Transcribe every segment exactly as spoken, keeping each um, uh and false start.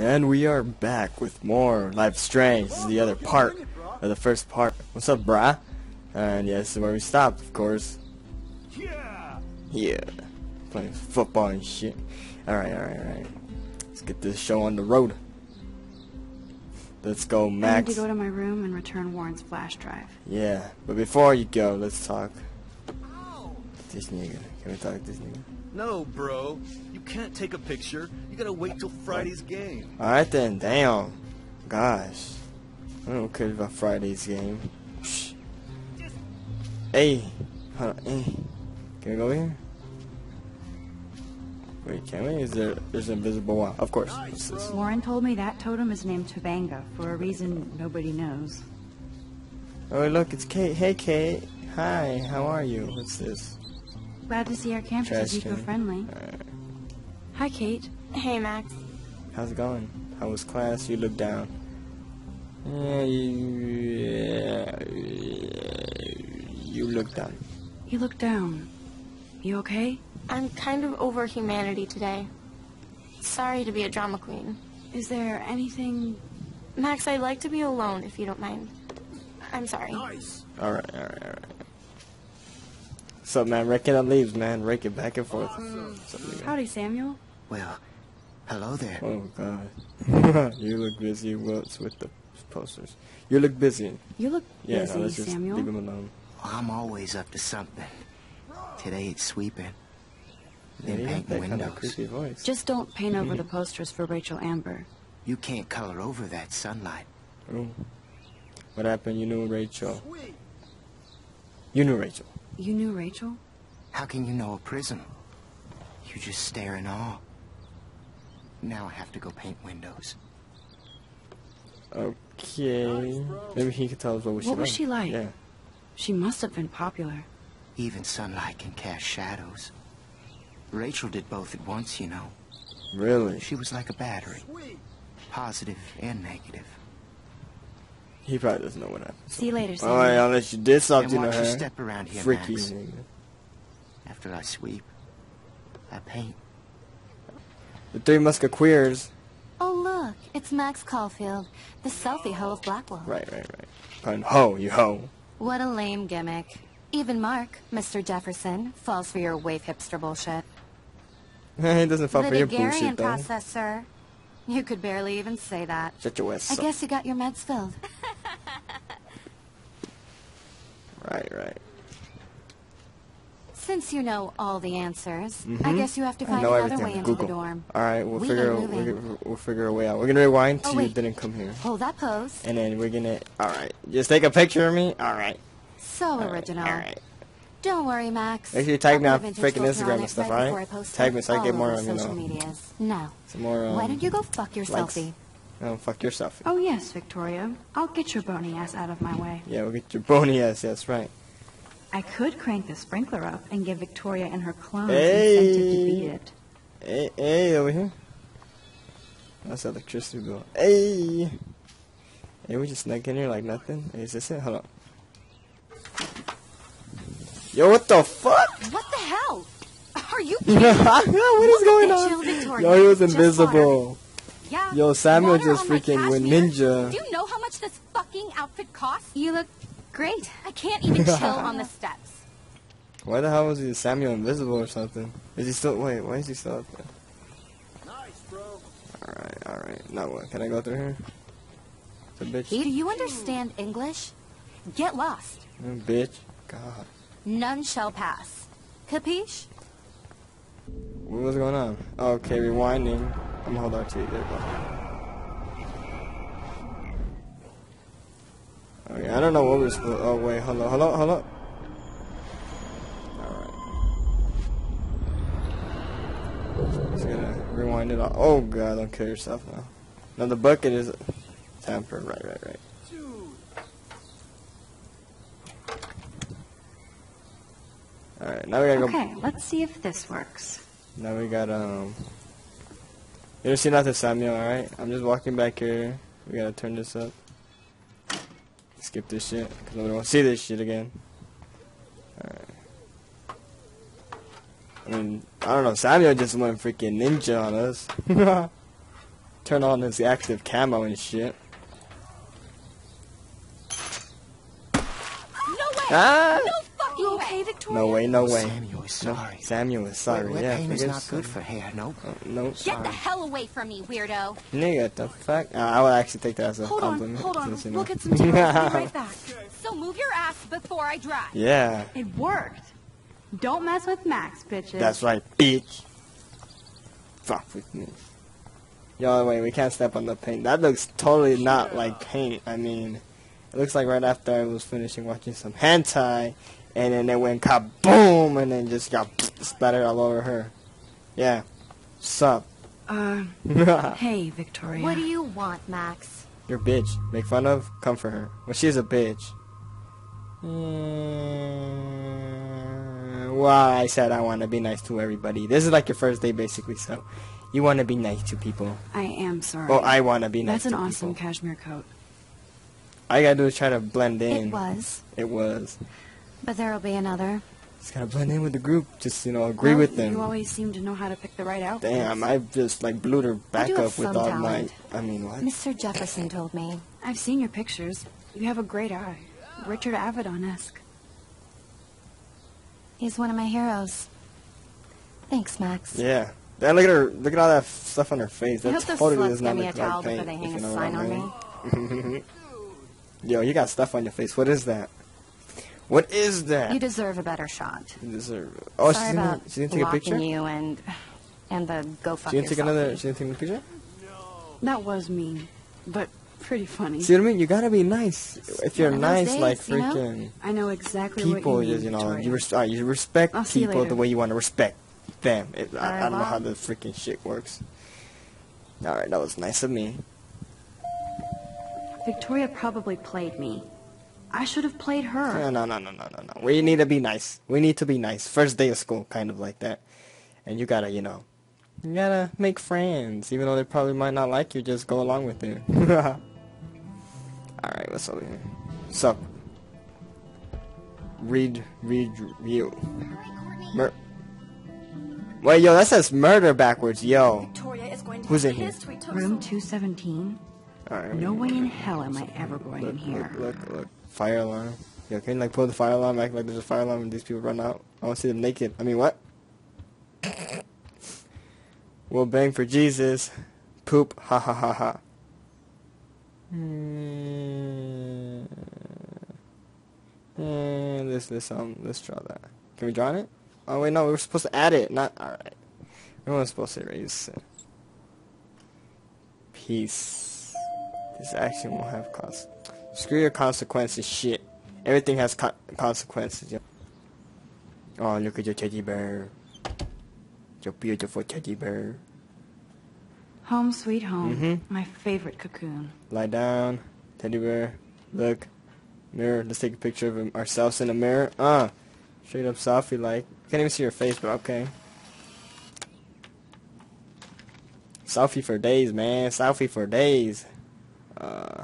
And we are back with more Life is Strange. This is the other part of the first part. What's up, brah? And yeah, this is where we stopped, of course. Yeah. Yeah. Playing football and shit. Alright, alright, alright. Let's get this show on the road. Let's go, Max. I need to go to my room and return Warren's flash drive. Yeah, but before you go, let's talk. Ow. This nigga. Can we talk to this nigga? No, bro. You can't take a picture. You gotta wait till Friday's game. Alright then, damn. Gosh. I don't care about Friday's game. Shh. Hey. Hold on. Hey. Can we go here? Wait, can we? Is there there's an invisible wall? Of course. Nice, Warren told me that totem is named Tobanga for a reason nobody knows. Oh look, it's Kate. Hey Kate. Hi, how are you? What's this? Glad to see our campus Trash is eco-friendly. Right. Hi, Kate. Hey, Max. How's it going? How was class? You look down. Yeah, yeah, yeah. You look down. You look down. You okay? I'm kind of over humanity today. Sorry to be a drama queen. Is there anything... Max, I'd like to be alone, if you don't mind. I'm sorry. Nice. All right, all right, all right. What's up, man? Rake it and leaves, man. Rake it back and forth. Mm. Howdy, Samuel. Well, hello there. Oh, God. You look busy. What's with the posters? You look busy. You look yeah, busy, no, let's just Samuel. Leave him alone. Well, I'm always up to something. Today it's sweeping. Then yeah, painting windows. Kind of creepy voice. Just don't paint over the posters for Rachel Amber. You can't color over that sunlight. Oh. What happened? You knew Rachel. Sweet. You knew Rachel. You knew Rachel? How can you know a prisoner? You just stare in awe. Now I have to go paint windows. Okay. Maybe he could tell us what was she like. What was she like? Yeah. She must have been popular. Even sunlight can cast shadows. Rachel did both at once, you know. Really? She was like a battery. Positive and negative. He probably doesn't know what happened. So. See you later, Sam. Alright, unless you did something and watch to her. You step around here, Freaky Max. After I sweep, I paint. The Three Musketeers. Oh, look. It's Max Caulfield, the selfie ho of Blackwell. Right, right, right. Pun ho, you ho. What a lame gimmick. Even Mark, Mister Jefferson, falls for your wave hipster bullshit. He doesn't fall the for your bullshit, though. Process, sir. You could barely even say that. Shut your ass up. I guess you got your meds filled. Right, right. Since you know all the answers, mm-hmm. I guess you have to find another everything. way into Google. the dorm. All right, we'll we figure we'll, we'll figure a way out. We're gonna rewind till oh, you didn't come here. Hold that pose. And then we're gonna. All right, just take a picture of me. All right. So all right. original. All right. Don't worry, Max. Make sure you tag me on freaking Instagram and stuff, right? Alright? Tag me so I get more on you know. Medias. No. Some more. Um, Why don't you go fuck your likes. selfie? No, fuck your selfie. Oh yes, Victoria. I'll get your bony ass out of my way. Yeah, we'll get your bony ass. That's right. I could crank the sprinkler up and give Victoria and her clones hey. incentive to beat it. Hey, hey, over here. That's electricity bill. Hey. Hey, we just snuck in here like nothing. Hey, is this it? Hold on. Yo, what the fuck? What the hell? Are you kidding me? What is Look going on? Victoria. Yo, he was invisible. Yeah. Yo, Samuel just freaking went ninja. Do you know how much this fucking outfit costs? You look great. I can't even chill on the steps. Why the hell was he Samuel invisible or something? Is he still... Wait, why is he still up there? Nice, bro. Alright, alright. Now what? Can I go through here? It's a bitch. Do you understand English? Get lost. Oh, bitch. God. None shall pass. Capiche? What was going on? Okay, rewinding. I'm gonna hold on to you. There we go. Okay, I don't know what we were supposed to. Oh, wait, hold on, hold on, hold on. Alright. Just gonna rewind it all. Oh, God, don't kill yourself now. Now, the bucket is tampered. Right, right, right. Alright, now we gotta okay, go. Okay, let's see if this works. Now we got, um. You don't see nothing, Samuel, alright? I'm just walking back here. We gotta turn this up. Skip this shit, because nobody wants to see this shit again. Alright. I mean, I don't know, Samuel just went freaking ninja on us. turn on his active camo and shit. No way! Ah! No fucking you okay, Victoria? No way, no way. Samuel is sorry. No, Samuel is sorry. Wait, yeah, pain is not good for hair. Nope. Uh, nope. Get sorry. the hell away from me, weirdo. Nigga, the fuck? Uh, I would actually take that as a hold compliment. Hold on, hold on. We'll get some tea right back. So move your ass before I drive. Yeah. It worked. Don't mess with Max, bitches. That's right, bitch. Fuck with me. Yo, wait, we can't step on the paint. That looks totally not like paint. I mean, it looks like right after I was finishing watching some hentai, and then it went kaboom, and then just got splattered all over her. Yeah. Sup? Uh, hey, Victoria. What do you want, Max? Your bitch. Make fun of? Comfort her. Well, she's a bitch. Mm, well, I said I want to be nice to everybody. This is like your first day, basically, so... You want to be nice to people. I am sorry. Oh, I want to be nice to people. That's an awesome cashmere coat. All you gotta do is try to blend in. It was. It was. But there'll be another. Just gotta blend in with the group. Just, you know, agree well, with them. You always seem to know how to pick the right outfit. Damn, I just, like, blew their back up with all my... I mean, what? Mister Jefferson told me. I've seen your pictures. You have a great eye. Richard Avedon-esque. He's one of my heroes. Thanks, Max. Yeah. And look at her, look at all that stuff on her face. That totally does not look like paint, if you know what I mean. Yo, you got stuff on your face. What is that? What is that? You deserve a better shot. You deserve. Oh, she didn't, she didn't take a picture? you and and the go fuck yourself. She didn't take another. She didn't take a picture. That was mean, but pretty funny. See what I mean? You gotta be nice. If you're nice, days, like freaking. You know? I know exactly people, what you mean. You know, you, res uh, you respect I'll people you the way you want to respect. Damn, it, I, I don't know how the freaking shit works. Alright, that was nice of me. Victoria probably played me. I should have played her. No, no, no, no, no, no, no. We need to be nice. We need to be nice. First day of school, kind of like that. And you gotta, you know, you gotta make friends. Even though they probably might not like you, just go along with it. Alright, what's over here? Sup? Read, read, read. Mer Wait, yo, that says murder backwards, yo. Is going to Who's in here? Room two seventeen. Alright. No way in hell am I ever going look, in here. Look, look, look. Fire alarm. Yo, can you, like, pull the fire alarm, act like there's a fire alarm and these people run out? I want to see them naked. I mean, what? We'll bang for Jesus. Poop. Ha ha ha ha. Mm, mm, let's, let's, um, let's draw that. Can we draw it? Oh wait, no, we were supposed to add it, not alright. We weren't supposed to erase it. Peace. This action will have cost. Screw your consequences, shit. Everything has co consequences. Yeah. Oh, look at your teddy bear. Your beautiful teddy bear. Home sweet home. Mm-hmm. My favorite cocoon. Lie down, teddy bear. Look, mirror. Let's take a picture of ourselves in the mirror. Ah, uh, straight up softly like. Can't even see your face, but okay. Selfie for days, man. Selfie for days. Uh.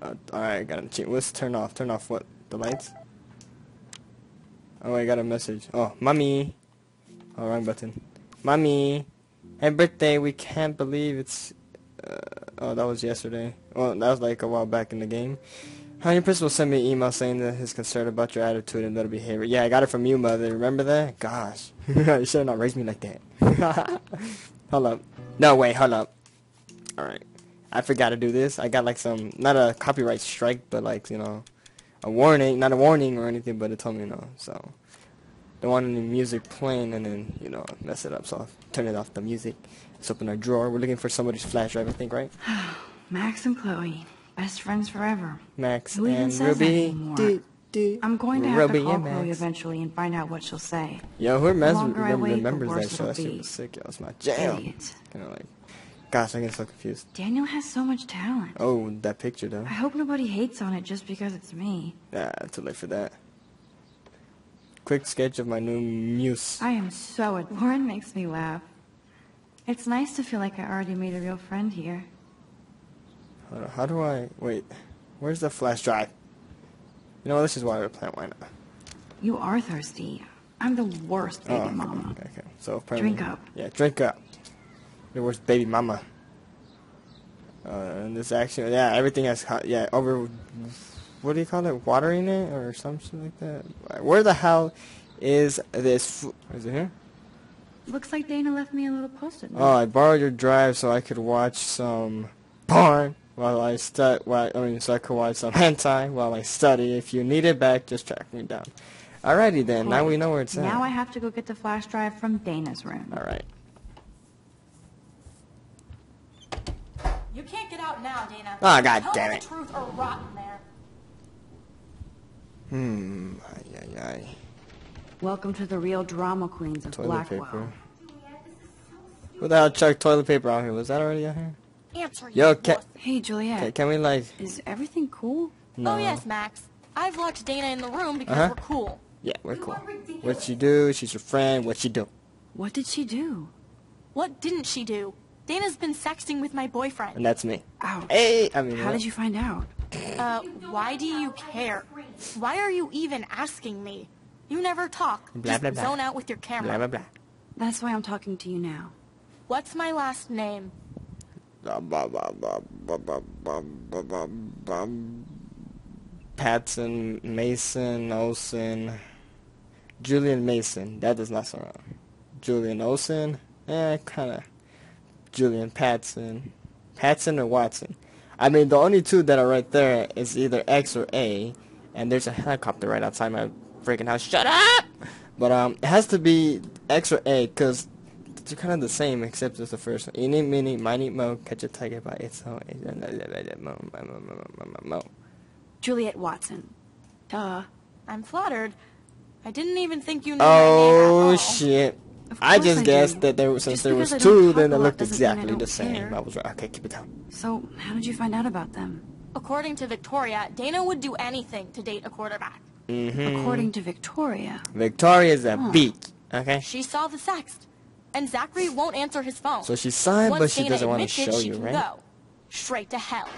uh Alright, gotta change. Let's turn off. Turn off what? The lights? Oh, I got a message. Oh, mommy. Oh, wrong button. Mommy. Happy birthday. We can't believe it's. Uh, oh, that was yesterday. Oh, that was like a while back in the game. Honey, your principal sent me an email saying that he's concerned about your attitude and little behavior. Yeah, I got it from you, mother. Remember that? Gosh. You should have not raised me like that. Hold up. No, wait. Hold up. Alright. I forgot to do this. I got like some, not a copyright strike, but like, you know, a warning. Not a warning or anything, but it told me no. So, don't want any music playing and then, you know, mess it up. So, I'll turn it off the music. Let's open our drawer. We're looking for somebody's flash drive, I think, right? Max and Chloe. Best friends forever. Max Who and Ruby. Do, do. I'm going to have Ruby to call Chloe eventually and find out what she'll say. Yo, who remembers, remember, wait, remembers that show? That shit was sick, yo. It's my jam. Idiot. Kinda like, gosh, I get so confused. Daniel has so much talent. Oh, that picture though. I hope nobody hates on it just because it's me. Nah, too late for that. Quick sketch of my new muse. I am so adorable. Warren makes me laugh. It's nice to feel like I already made a real friend here. How do I... Wait. Where's the flash drive? You know, this is why we're playing. Why not? You are thirsty. I'm the worst baby oh, okay, mama. Okay, okay. So apparently... Drink up. Yeah, drink up. there was baby mama. Uh, and this action, yeah, everything has, yeah, over, what do you call it, watering it, or something like that? Where the hell is this, is it here? Looks like Dana left me a little post-it note. Oh, I borrowed your drive so I could watch some porn while I stu- while, I mean, so I could watch some hentai while I study. If you need it back, just track me down. Alrighty then, now we know where it's at. Now I have to go get the flash drive from Dana's room. Alright. You can't get out now, Dana. Oh, god damn it. Tell the truth or rot in there. Hmm, ay, ay, ay. Welcome to the real drama queens of Blackwell. What the hell chucked toilet paper out here? Was that already out here? Answer. Yo, can, hey, Juliet. Can we, like... Is everything cool? No. Oh, yes, Max. I've locked Dana in the room because uh-huh. we're cool. Yeah, we're cool. What'd she do? She's your friend. What'd she do? What did she do? What didn't she do? Dana's been sexting with my boyfriend. And that's me. Ouch. Hey, I mean... How what? did you find out? Uh, why do you care? Why are you even asking me? You never talk. Blah, blah, blah. Zone out with your camera. Blah, blah, blah. That's why I'm talking to you now. What's my last name? Patson, Mason, Olsen. Julian Mason. That does not sound right. Julian Olsen. Eh, kind of. Julian Patson. Patson or Watson. I mean, the only two that are right there is either X or A. And there's a helicopter right outside my... freaking house. Shut up! But um, it has to be X or A, because they're kind of the same, except it's the first one. Eeny, meeny, miny, mo, catch a tiger by its own. Juliet Watson. Duh. I'm flattered. I didn't even think you knew oh, my name. Oh, shit. I just I guessed did. that there was, since just there was two, then it looked exactly the same. Care. I was right. Okay, keep it down. So, how did you find out about them? According to Victoria, Dana would do anything to date a quarterback. Mm-hmm. According to Victoria. Victoria's a huh. beak. Okay. She saw the sext, and Zachary won't answer his phone. So she saw him, Once but she Dana doesn't want to show you, right? Go straight to hell.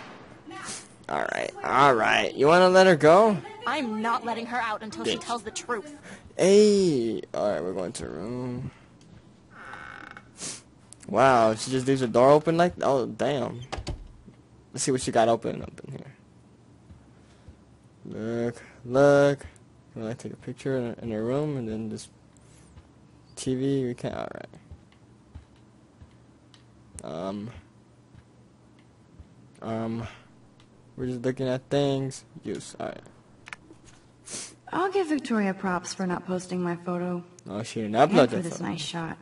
All right, all right. You want to let her go? I'm not letting her out until Bitch. she tells the truth. Hey, all right, we're going to her room. Wow, she just leaves her door open like. Oh, damn. Let's see what she got open up in here. Look. Look, I'm gonna take a picture in her, in her room, and then this T V. We can't. All right. Um. Um. We're just looking at things. Use. All right. I'll give Victoria props for not posting my photo. Oh, she didn't upload that this photo. Nice shot.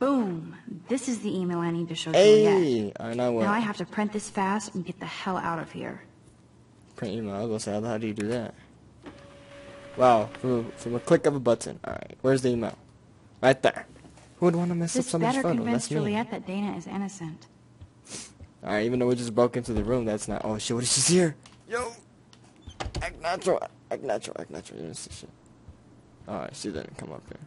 Boom. This is the email I need to show hey. Juliet. All right, now what? Now I have to print this fast and get the hell out of here. Print email. I was gonna say, how do you do that? Wow, from, from a click of a button. All right, where's the email? Right there. Who would want to mess this up someone's photo? That's me. Juliet that Dana is innocent. All right, even though we just broke into the room, that's not. Oh shit! What is this here? Yo, act natural, act natural, act natural. You don't see shit. All right, she didn't come up here.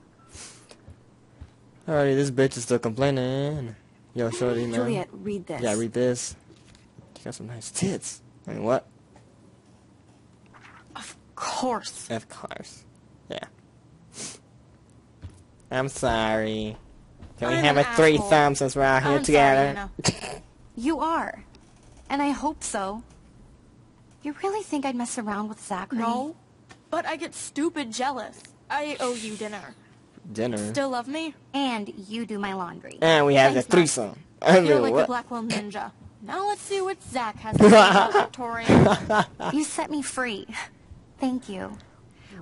Alrighty, this bitch is still complaining. Yo, show the email. Juliet, read this. Yeah, read this. You got some nice tits. I mean, what? Course. Of course. Yeah. I'm sorry. Can I'm we have a three thumb since we're out here I'm together? Sorry, you are. And I hope so. You really think I'd mess around with Zachary? No. But I get stupid jealous. I owe you dinner. Dinner? Still love me? And you do my laundry. And we have Thanks, the threesome. I mean, You're like what? the Blackwell Ninja. Now let's see what Zach has to say about Victoria. You set me free. Thank you.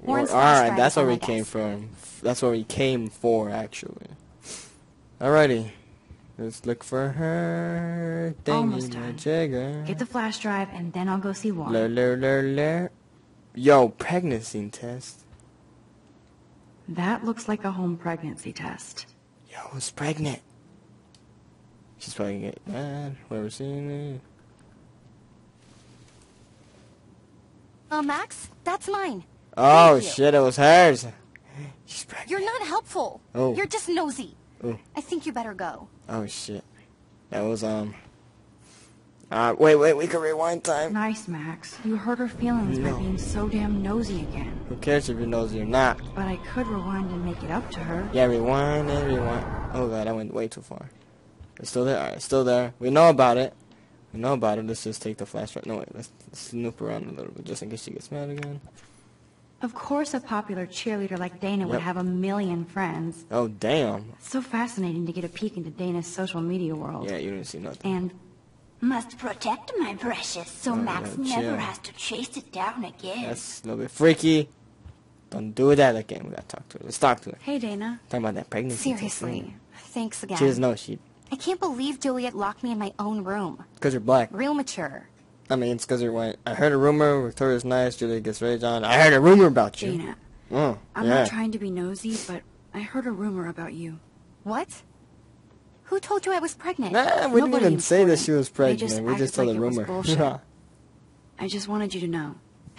Warren's well, all right, that's where we came from. That's what we came for, actually. Alrighty, let's look for her. Almost done. Get the flash drive, and then I'll go see Warren. Yo, pregnancy test. That looks like a home pregnancy test. Yo, who's pregnant? She's probably gonna get mad. Whoever's seeing it. Oh, Max, that's mine. Oh, shit, it was hers. She's pregnant. You're not helpful. Oh. You're just nosy. Oh. I think you better go. Oh, shit. That was, um... Uh, wait, wait, we can rewind time. Nice, Max. You hurt her feelings no. by being so damn nosy again. Who cares if you're nosy or not? But I could rewind and make it up to her. Yeah, rewind and rewind. Oh, God, I went way too far. It's still there. All right, it's still there. We know about it. We know about it. Let's just take the flashlight. No, wait. Let's, let's snoop around a little bit just in case she gets mad again. Of course a popular cheerleader like Dana yep. would have a million friends. Oh, damn. It's so fascinating to get a peek into Dana's social media world. Yeah, you didn't see nothing. And must protect my precious so oh, Max yeah, never has to chase it down again. That's a little bit freaky. Don't do that again. We gotta talk to her. Let's talk to her. Hey, Dana. Talking about that pregnancy. Seriously. Thing. Thanks again. She doesn't know she... I can't believe Juliet locked me in my own room. Because you're black. Real mature. I mean, it's because you're white. I heard a rumor. Victoria's nice. Juliet gets rage on. I heard a rumor about you. Dana. Oh, I'm yeah. not trying to be nosy, but I heard a rumor about you. What? Who told you I was pregnant? Nah, we Nobody didn't even say that she was pregnant. Just we just told like a rumor. I just wanted you to know.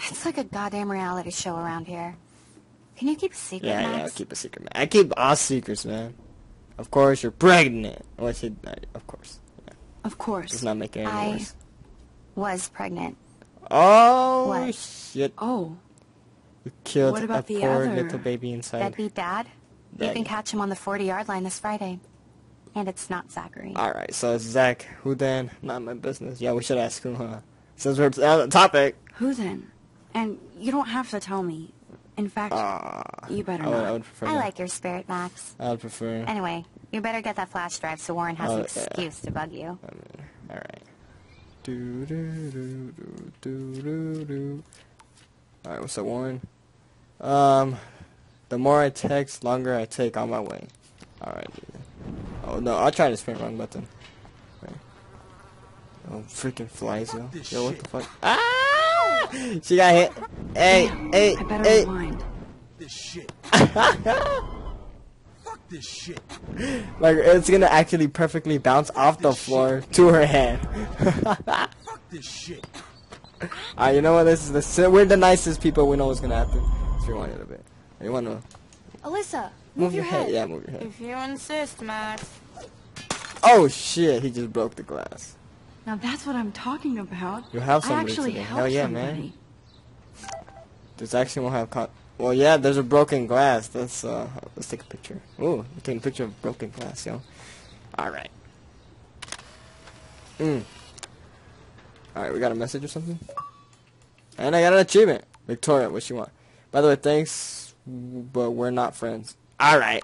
It's like a goddamn reality show around here. Can you keep a secret, Yeah, Max? yeah, I'll keep a secret, man. I keep all secrets, man. Of course, you're pregnant. Well, she, of course. Yeah. Of course. It's not making any I... worse. Was pregnant. Oh what? shit! Oh, you killed what about a the poor other? little baby inside. That'd be bad. That you can catch him on the forty-yard line this Friday, and it's not Zachary. All right, so it's Zach. Who then? Not my business. Yeah, we should ask him. Huh? Since we're on the topic. Who then? And you don't have to tell me. In fact, uh, you better I would, not. I, would prefer I like your spirit, Max. I would prefer. Anyway, you better get that flash drive so Warren has oh, an excuse yeah. to bug you. I mean, all right. Do, do, do, do, do, do, do. Alright, what's up, Warren? Um, the more I text, longer I take on my way. Alright. Oh, no, I tried to spin wrong button. Right. Oh, freaking flies, yo. Yo, what the fuck? Ah! She got hit. Hey, Damn, hey, I better hey. rewind. This shit. Fuck this shit. Like, it's gonna actually perfectly bounce off the floor to her hand. Fuck this shit. Alright, you know what? This is the we're the nicest people. We know what's gonna happen. Let's rewind it a bit. You wanna? Alyssa, move, move your head. head. Yeah, move your head. If you insist, Max. Oh shit! He just broke the glass. Now that's what I'm talking about. You'll have somebody today. Hell yeah, somebody. man. This actually won't have caught. Well, yeah, there's a broken glass. Let's, uh, let's take a picture. Ooh, we're taking a picture of broken glass, yo. Alright. Mm. Alright, we got a message or something? And I got an achievement. Victoria, what you want? By the way, thanks, but we're not friends. Alright.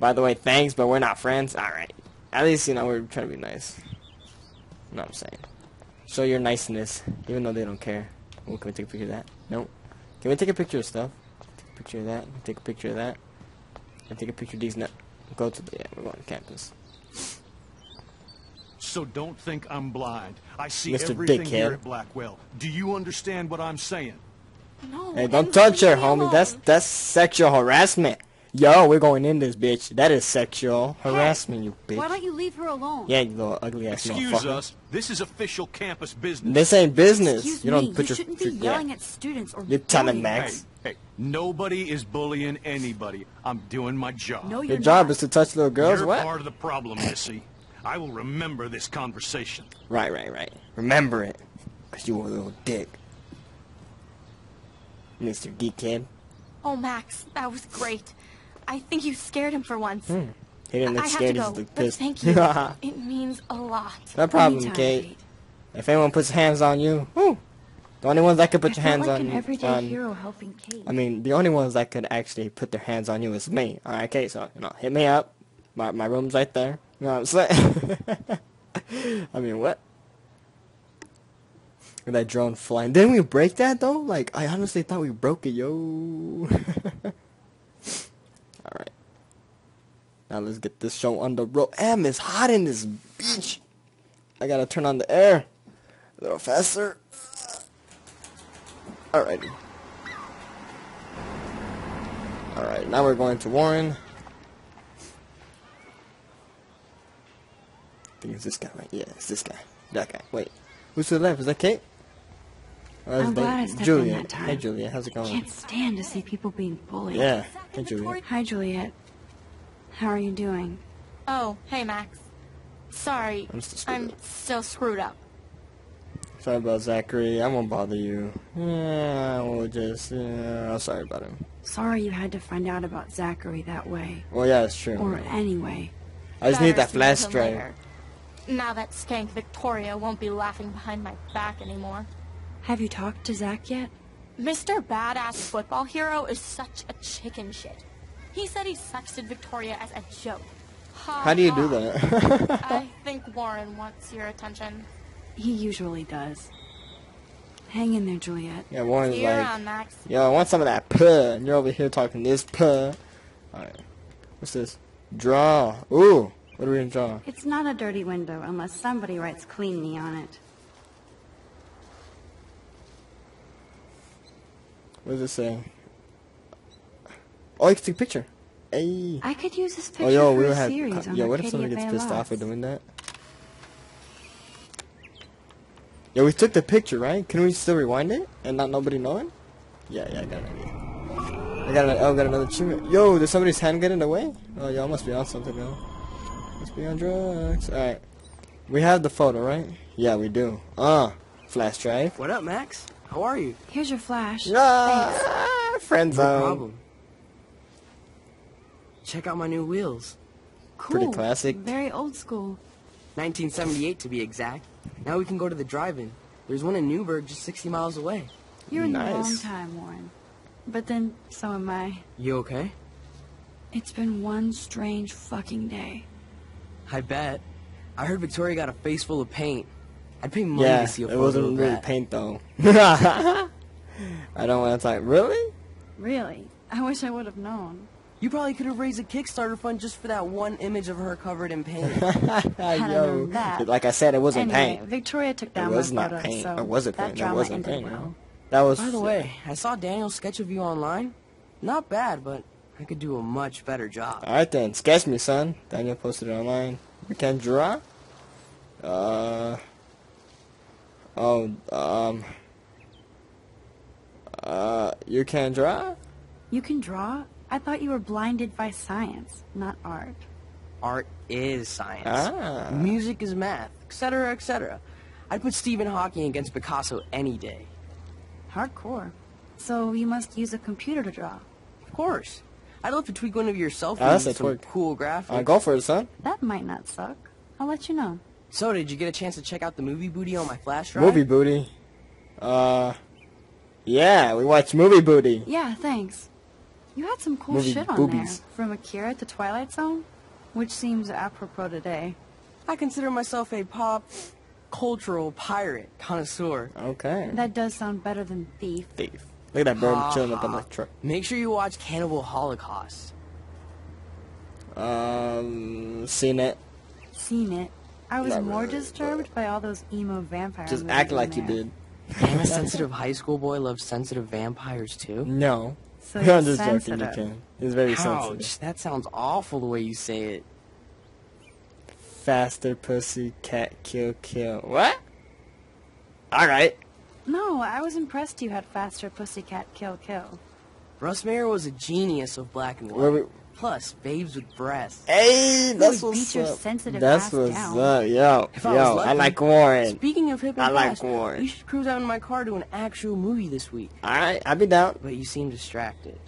By the way, thanks, but we're not friends. Alright. At least, you know, we're trying to be nice. You know what I'm saying? Show your niceness, even though they don't care. Ooh, can we take a picture of that? Nope. Can we take a picture of stuff? Picture of that, take a picture of that, and take a picture of these. Now, go to the yeah, we're going to campus. So don't think I'm blind. I see Mister everything Dickhead. here at Blackwell. Do you understand what I'm saying? No. Hey, don't touch her, homie. Alone. That's that's sexual harassment. Yo, we're going in this bitch. That is sexual hey, harassment, you bitch. Why don't you leave her alone? Yeah, you little ugly ass motherfucker. Excuse us. This is official campus business. This ain't business. Excuse you don't me. put you your. shouldn't be your, yelling yeah. at students or. You're telling Max. Hey. Hey, nobody is bullying anybody. I'm doing my job. No, your job not. is to touch little girls. You're what? Part of the problem, Missy. I will remember this conversation. Right, right, right. Remember it, cause you were a little dick, Mister Geekhead. Oh, Max, that was great. I think you scared him for once. Hmm. He didn't look I scared. Have to go, he just looked pissed. Thank you. It means a lot. No problem, Anytime. Kate. If anyone puts hands on you, whoo. The only ones that could put I your hands like on you, on, hero helping Kate. I mean, the only ones that could actually put their hands on you is me. All right, Kate, so, you know, hit me up. My, my room's right there. You know what I'm saying? I mean, what? With that drone flying. Didn't we break that, though? Like, I honestly thought we broke it, yo. All right. Now let's get this show on the road. Damn, it's hot in this bitch. I gotta turn on the air a little faster. Alrighty. Alright, now we're going to Warren. I think it's this guy, right? Yeah, it's this guy. That guy. Wait. Who's to the left? Is that Kate? Or is I'm that glad I stepped Juliet. In that time. Hey, Juliet. How's it going? I can't stand to see people being bullied. Yeah. Hey, Juliet. Hi, Juliet. How are you doing? Oh, hey, Max. Sorry. I'm still I'm so screwed up. Sorry about Zachary. I won't bother you. Yeah, we'll just. Yeah, I'm sorry about him. Sorry you had to find out about Zachary that way. Well, yeah, it's true. Or right. anyway. I just Better need that flash drive. Now that skank Victoria won't be laughing behind my back anymore. Have you talked to Zach yet? Mister Badass Football Hero is such a chicken shit. He said he sexted Victoria as a joke. Ha, How do you ha. do that? I think Warren wants your attention. He usually does. Hang in there, Juliet. Yeah, Warren's You're like, on, Max. Yo, I want some of that puh, and you're over here talking this puh. Alright, what's this? Draw. Ooh, what are we gonna draw? It's not a dirty window unless somebody writes clean me on it. What does it say? Oh, I can take a picture. Hey. I could use this picture oh, yo, for we a had, series uh, on Yo, what Arcadia if someone Bay gets pissed lots. off for doing that? Yo, we took the picture, right? Can we still rewind it and not nobody knowing? Yeah, yeah, I got an idea. I got, an, oh, got another achievement. Yo, did somebody's hand get in the way? Oh, y'all must be on something now. Must be on drugs. All right, we have the photo, right? Yeah, we do. Uh, flash drive. What up, Max? How are you? Here's your flash. Yeah, Thanks. friend zone. No problem. Check out my new wheels. Cool. Pretty classic. Very old school. nineteen seventy-eight to be exact. Now we can go to the drive-in. There's one in Newburgh just sixty miles away. You're in nice. the wrong time, Warren. But then, so am I. You okay? It's been one strange fucking day. I bet. I heard Victoria got a face full of paint. I'd pay money yeah, to see a photo of that. Yeah, it wasn't really paint, though. I don't want to talk. Really? Really. I wish I would have known. You probably could have raised a Kickstarter fund just for that one image of her covered in paint. Yo, that. Like I said, it wasn't anyway, paint. Victoria took down it was my not photo, paint. So it wasn't paint. That wasn't paint. Well. That was. By the way, I saw Daniel's sketch of you online. Not bad, but I could do a much better job. All right then, sketch me, son. Daniel posted it online. We can draw. Uh. Oh. Um. Uh. You can draw. You can draw. I thought you were blinded by science, not art. Art is science. Ah. Music is math, et cetera, et cetera. I'd put Stephen Hawking against Picasso any day. Hardcore. So you must use a computer to draw. Of course. I'd love to tweak one of your selfies ah, with some cool graphics. Uh, go for it, son. That might not suck. I'll let you know. So, did you get a chance to check out the movie Booty on my flash drive? Movie Booty? Uh, yeah, we watched Movie Booty. Yeah, thanks. You had some cool Movie shit on boobies. there, from Akira to Twilight Zone, which seems apropos today. I consider myself a pop cultural pirate connoisseur. Okay. That does sound better than thief. Thief. Look at that bird chilling up on the truck. Make sure you watch Cannibal Holocaust. Um, seen it. Seen it. I was Not more really, disturbed but... by all those emo vampires. Just act like you there. did. Can a sensitive high school boy love sensitive vampires too? No. So no, I'm just sensitive. joking, you can. It's very Ouch, sensitive. That sounds awful the way you say it. Faster pussy, cat, kill, kill. What? Alright. No, I was impressed you had faster pussy, cat, kill, kill. Russ Meyer was a genius of black and white. We... Plus, babes with breasts. Hey, that's what's beat your up. sensitive that's ass what's down. up, yo. If yo, I, lucky, I like Warren. Speaking of hip and I like Warren. You should cruise out in my car to an actual movie this week. Alright, I'll be down. But you seem distracted.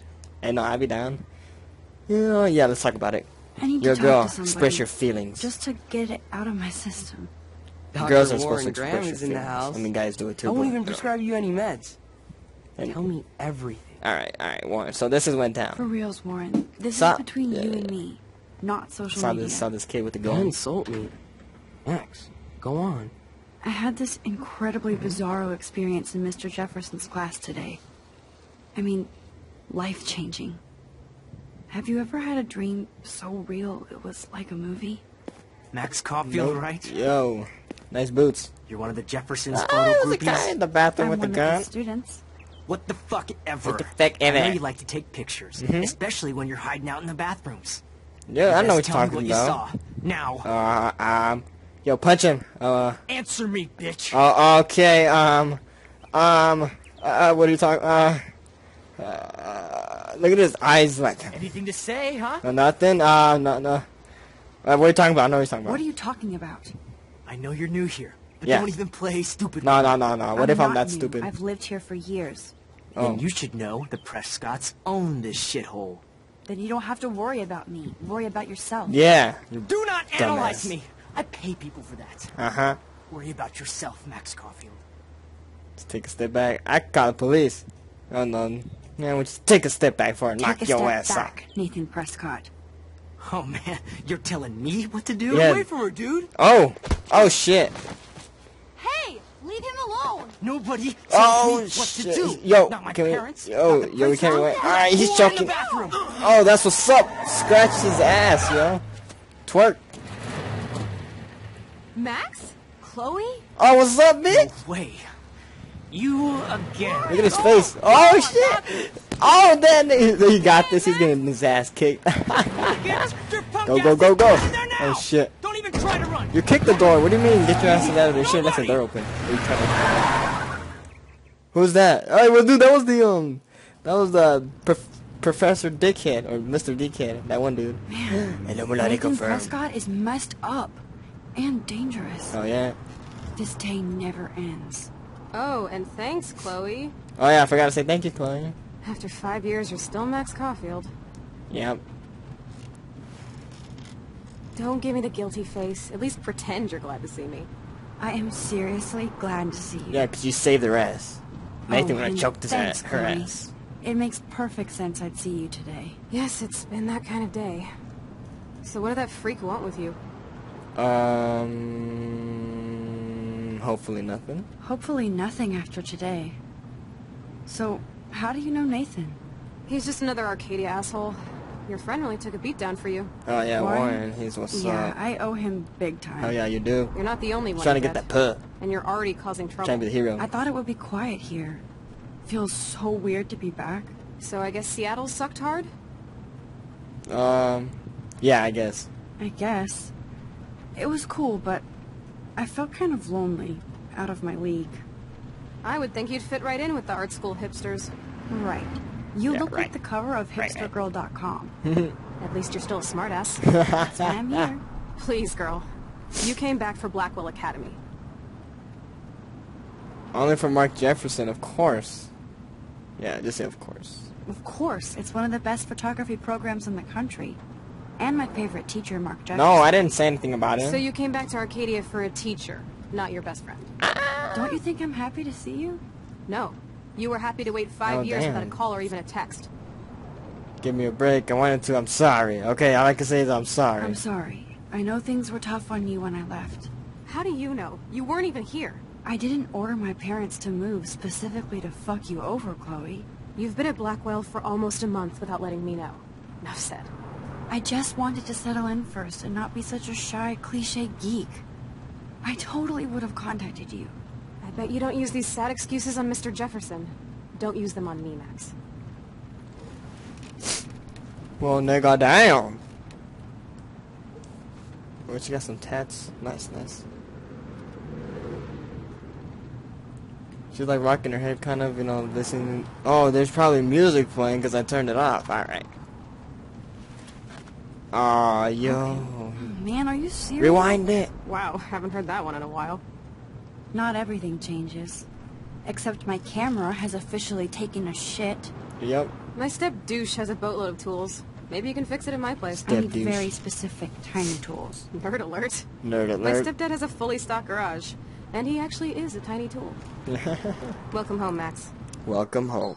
Hey, no, I'll be down. Yeah, yeah, let's talk about it. I need your to girl, talk to somebody, express your feelings. Just to get it out of my system. Doctor Girls are Warren supposed to express Graham your feelings. In the house. I mean, guys do it too. I won't even girl. prescribe you any meds. Thank Tell you. me everything. Alright, alright, Warren. So this is went down. For reals, Warren. This so, is between yeah, you and me, not social saw media. This, saw this kid with the gun. Don't insult me. Max, go on. I had this incredibly bizarro experience in Mister Jefferson's class today. I mean, life-changing. Have you ever had a dream so real it was like a movie? Max Caulfield, nope. right? Yo, nice boots. You're one of the Jefferson's ah, photo groupies. The guy in the bathroom I'm with one the gun. Of the students. What the fuck ever. What the fuck ever. I know you like to take pictures, mm-hmm. especially when you're hiding out in the bathrooms. Yeah, I know what you're talking what about. You saw. Now. Uh, um, yo, punch him. Uh. Answer me, bitch. Oh, uh, okay. Um, um, uh, what are you talking? Uh, uh, look at his eyes, like. Anything to say, huh? No, nothing. Uh, no, no. Uh, what are you talking about? I know what you're talking about. What are you talking about? I know you're new here, but yes. don't even play stupid. No, no, no, no. What I'm if I'm that new. stupid? I've lived here for years. Oh. Then you should know the Prescotts own this shithole. Then you don't have to worry about me. Worry about yourself. Yeah. You Do not dumbass. analyze me. I pay people for that. Uh-huh. Worry about yourself, Max Caulfield. Let's take a step back. I call the police. Oh, no. Man, we'll just take a step back for knock your ass out. Take a step back, Nathan Prescott. Oh, man. You're telling me what to do? Yeah. Wait for her, dude. Oh. Oh, shit. Hey, leave him alone. Nobody tells oh, me what shit. to do. Yo, not my can parents, we, yo, not the yo, we can't wait. All right, he's choking. Oh, that's what's up. Scratch his ass, yo. Twerk. Max? Chloe? Oh, what's up, bitch? No way. You again. Look at his face. Oh, shit. Oh, damn. He got this. He's getting his ass kicked. Go, go, go, go. Oh, shit. Don't even try to run. You kick the door. What do you mean? Get your ass out of there. Shit, that's the door open. Who's that? All right, well, dude, that was the, um, that was the prof Professor Dickhead, or Mister Dickhead. That one dude. Man, Nathan Prescott is messed up. And dangerous. Oh, yeah. This day never ends. Oh, and thanks, Chloe. Oh, yeah, I forgot to say thank you, Chloe. After five years, you're still Max Caulfield. Yep. Don't give me the guilty face. At least pretend you're glad to see me. I am seriously glad to see you. Yeah, because you saved her ass. Nathan oh, would have choked his ass, her Chloe. ass. It makes perfect sense I'd see you today. Yes, it's been that kind of day. So what did that freak want with you? Um, hopefully nothing. Hopefully nothing after today. So, how do you know Nathan? He's just another Arcadia asshole. Your friend really took a beatdown for you. Oh, yeah, Warren, Warren he's what's yeah, up. Yeah, I owe him big time. Oh, yeah, you do. You're not the only one. I'm trying to get that pup. And you're already causing trouble. I'm trying to be the hero. I thought it would be quiet here. Feels so weird to be back. So I guess Seattle sucked hard? Um, yeah, I guess. I guess. It was cool, but I felt kind of lonely, out of my league. I would think you'd fit right in with the art school hipsters. Right. You yeah, look right. like the cover of hipster girl dot com. Right. At least you're still a smartass. That's why I'm here. Please, girl. You came back for Blackwell Academy. Only for Mark Jefferson, of course. Yeah, just say of course. Of course. It's one of the best photography programs in the country. And my favorite teacher, Mark Jefferson. No, I didn't say anything about it. So you came back to Arcadia for a teacher, not your best friend. Ah. Don't you think I'm happy to see you? No. You were happy to wait five oh, years damn. without a call or even a text. Give me a break. I wanted to. I'm sorry. Okay, all I can say is I'm sorry. I'm sorry. I know things were tough on you when I left. How do you know? You weren't even here. I didn't order my parents to move specifically to fuck you over, Chloe. You've been at Blackwell for almost a month without letting me know. Enough said. I just wanted to settle in first and not be such a shy, cliche geek. I totally would have contacted you. I bet you don't use these sad excuses on Mister Jefferson. Don't use them on me, Max. Well, nigga, damn. Oh, she got some tats. Nice, nice. She's like rocking her head, kind of, you know, listening. Oh, there's probably music playing because I turned it off. All right. Aw, yo. Oh, man, are you serious? Rewind it. Wow, haven't heard that one in a while. Not everything changes. Except my camera has officially taken a shit. Yep. My step douche has a boatload of tools. Maybe you can fix it in my place. Step I need douche. very specific, tiny tools. Nerd alert. Nerd alert. My stepdad has a fully stocked garage. And he actually is a tiny tool. Welcome home, Max. Welcome home.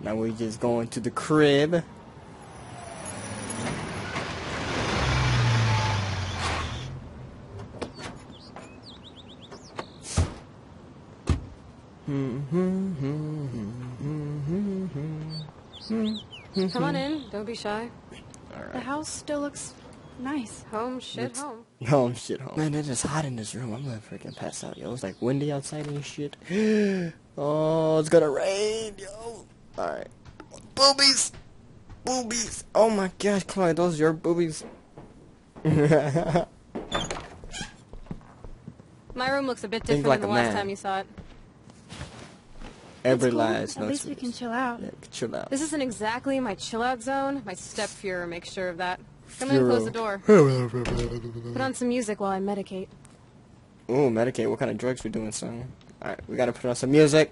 Now we're just going to the crib. Come on in. Don't be shy. All right. The house still looks nice. Home shit looks, home. Home shit home. Man, it is hot in this room. I'm gonna freaking pass out, yo. It's like windy outside and shit. Oh, it's gonna rain, yo. Alright. Boobies! Boobies! Oh my gosh, Chloe, those are your boobies. My room looks a bit different like than the last man. time you saw it. Every cool. lies. No At least excuse. we can chill out. Yeah, chill out. This isn't exactly my chill out zone. My step-Fuhrer makes sure of that. Come in and close the door. Put on some music while I medicate. Ooh, medicate. What kind of drugs we doing, son? Alright, we gotta put on some music.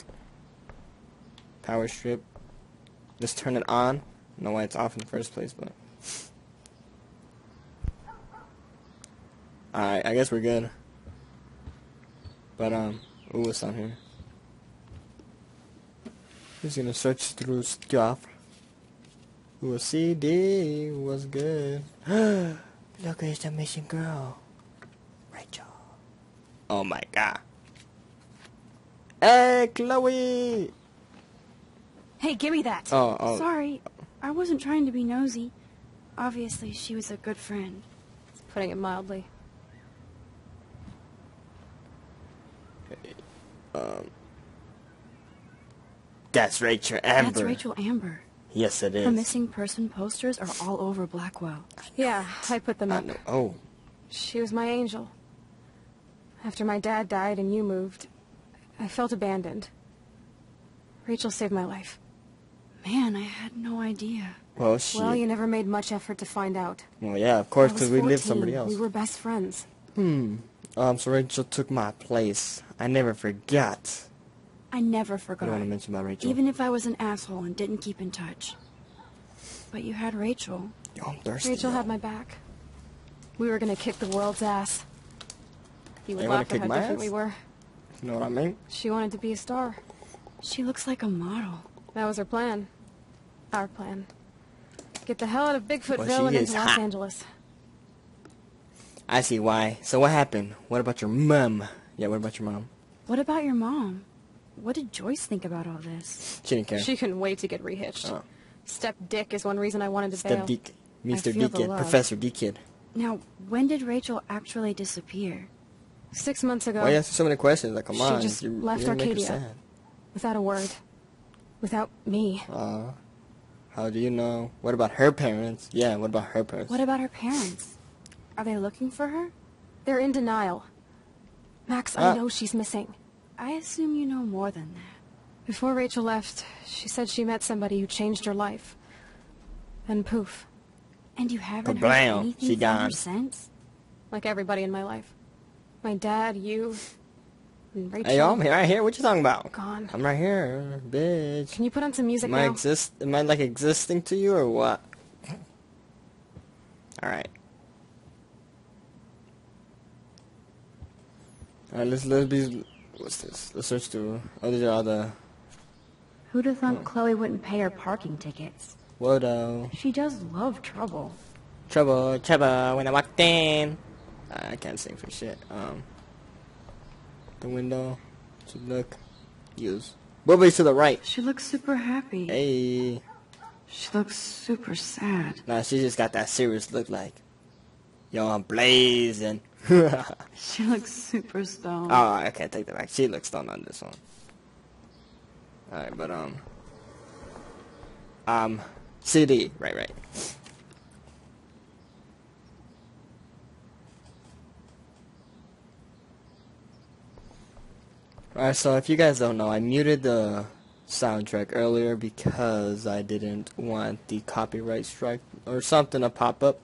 Power strip. Just turn it on. I don't know why it's off in the first place, but... Alright, I guess we're good. But, um... ooh, what's down here? Just gonna search through stuff. Ooh, a C D was good. Look, it's the missing girl. Rachel. Oh my god. Hey, Chloe! Hey, give me that! Oh, oh. Sorry, I wasn't trying to be nosy. Obviously, she was a good friend. It's putting it mildly. Hey, um... That's Rachel Amber. That's Rachel Amber. Yes, it is. Her missing person posters are all over Blackwell. Yeah, I put them up. Oh. She was my angel. After my dad died and you moved... I felt abandoned. Rachel saved my life. Man, I had no idea. Well, she... Well, you never made much effort to find out. Well, yeah, of course, because we lived somebody else. We were best friends. Hmm. Um, so Rachel took my place. I never forgot. I never forgot. I don't want to mention about Rachel. Even if I was an asshole and didn't keep in touch. But you had Rachel. Yo, I'm thirsty. Rachel now. had my back. We were going to kick the world's ass. You would laugh at how different ass? we were. You know what I mean? She wanted to be a star. She looks like a model. That was her plan. Our plan. Get the hell out of Bigfootville well, and into Los Angeles. I see why. So what happened? What about your mom? Yeah, what about your mom? What about your mom? What did Joyce think about all this? She didn't care. She couldn't wait to get rehitched. Oh. Step Dick is one reason I wanted to Step bail. Step Dick. Mister D-Kid. Professor D-Kid. Now, when did Rachel actually disappear? Six months ago. Why you ask so many questions? Like, come she on. She just you, left you Arcadia. Without a word. Without me. Uh, how do you know? What about her parents? Yeah, what about her parents? What about her parents? Are they looking for her? They're in denial. Max, ah. I know she's missing. I assume you know more than that. Before Rachel left, she said she met somebody who changed her life. Then poof. And you haven't heard anything she from her since? Like everybody in my life. My dad, you, and Rachel. Hey, I'm right here. What you talking about? Gone. I'm right here, bitch. Can you put on some music am now? I exist? Am I like existing to you or what? All right. All right. Let's let's be. What's this? Let's search through. Oh, these are all the. Who'd have thought Chloe wouldn't pay her parking tickets? Whoa, though. She does love trouble. Trouble, trouble. When I walked in. I can't sing for shit. Um, the window to look, use. Boobie's to the right. She looks super happy. Hey. She looks super sad. Nah, she just got that serious look like, yo, I'm blazing. She looks super stoned. Oh, I can't take that back. She looks stoned on this one. Alright, but, um, um, C D. Right, right. Alright, so if you guys don't know, I muted the soundtrack earlier because I didn't want the copyright strike or something to pop up.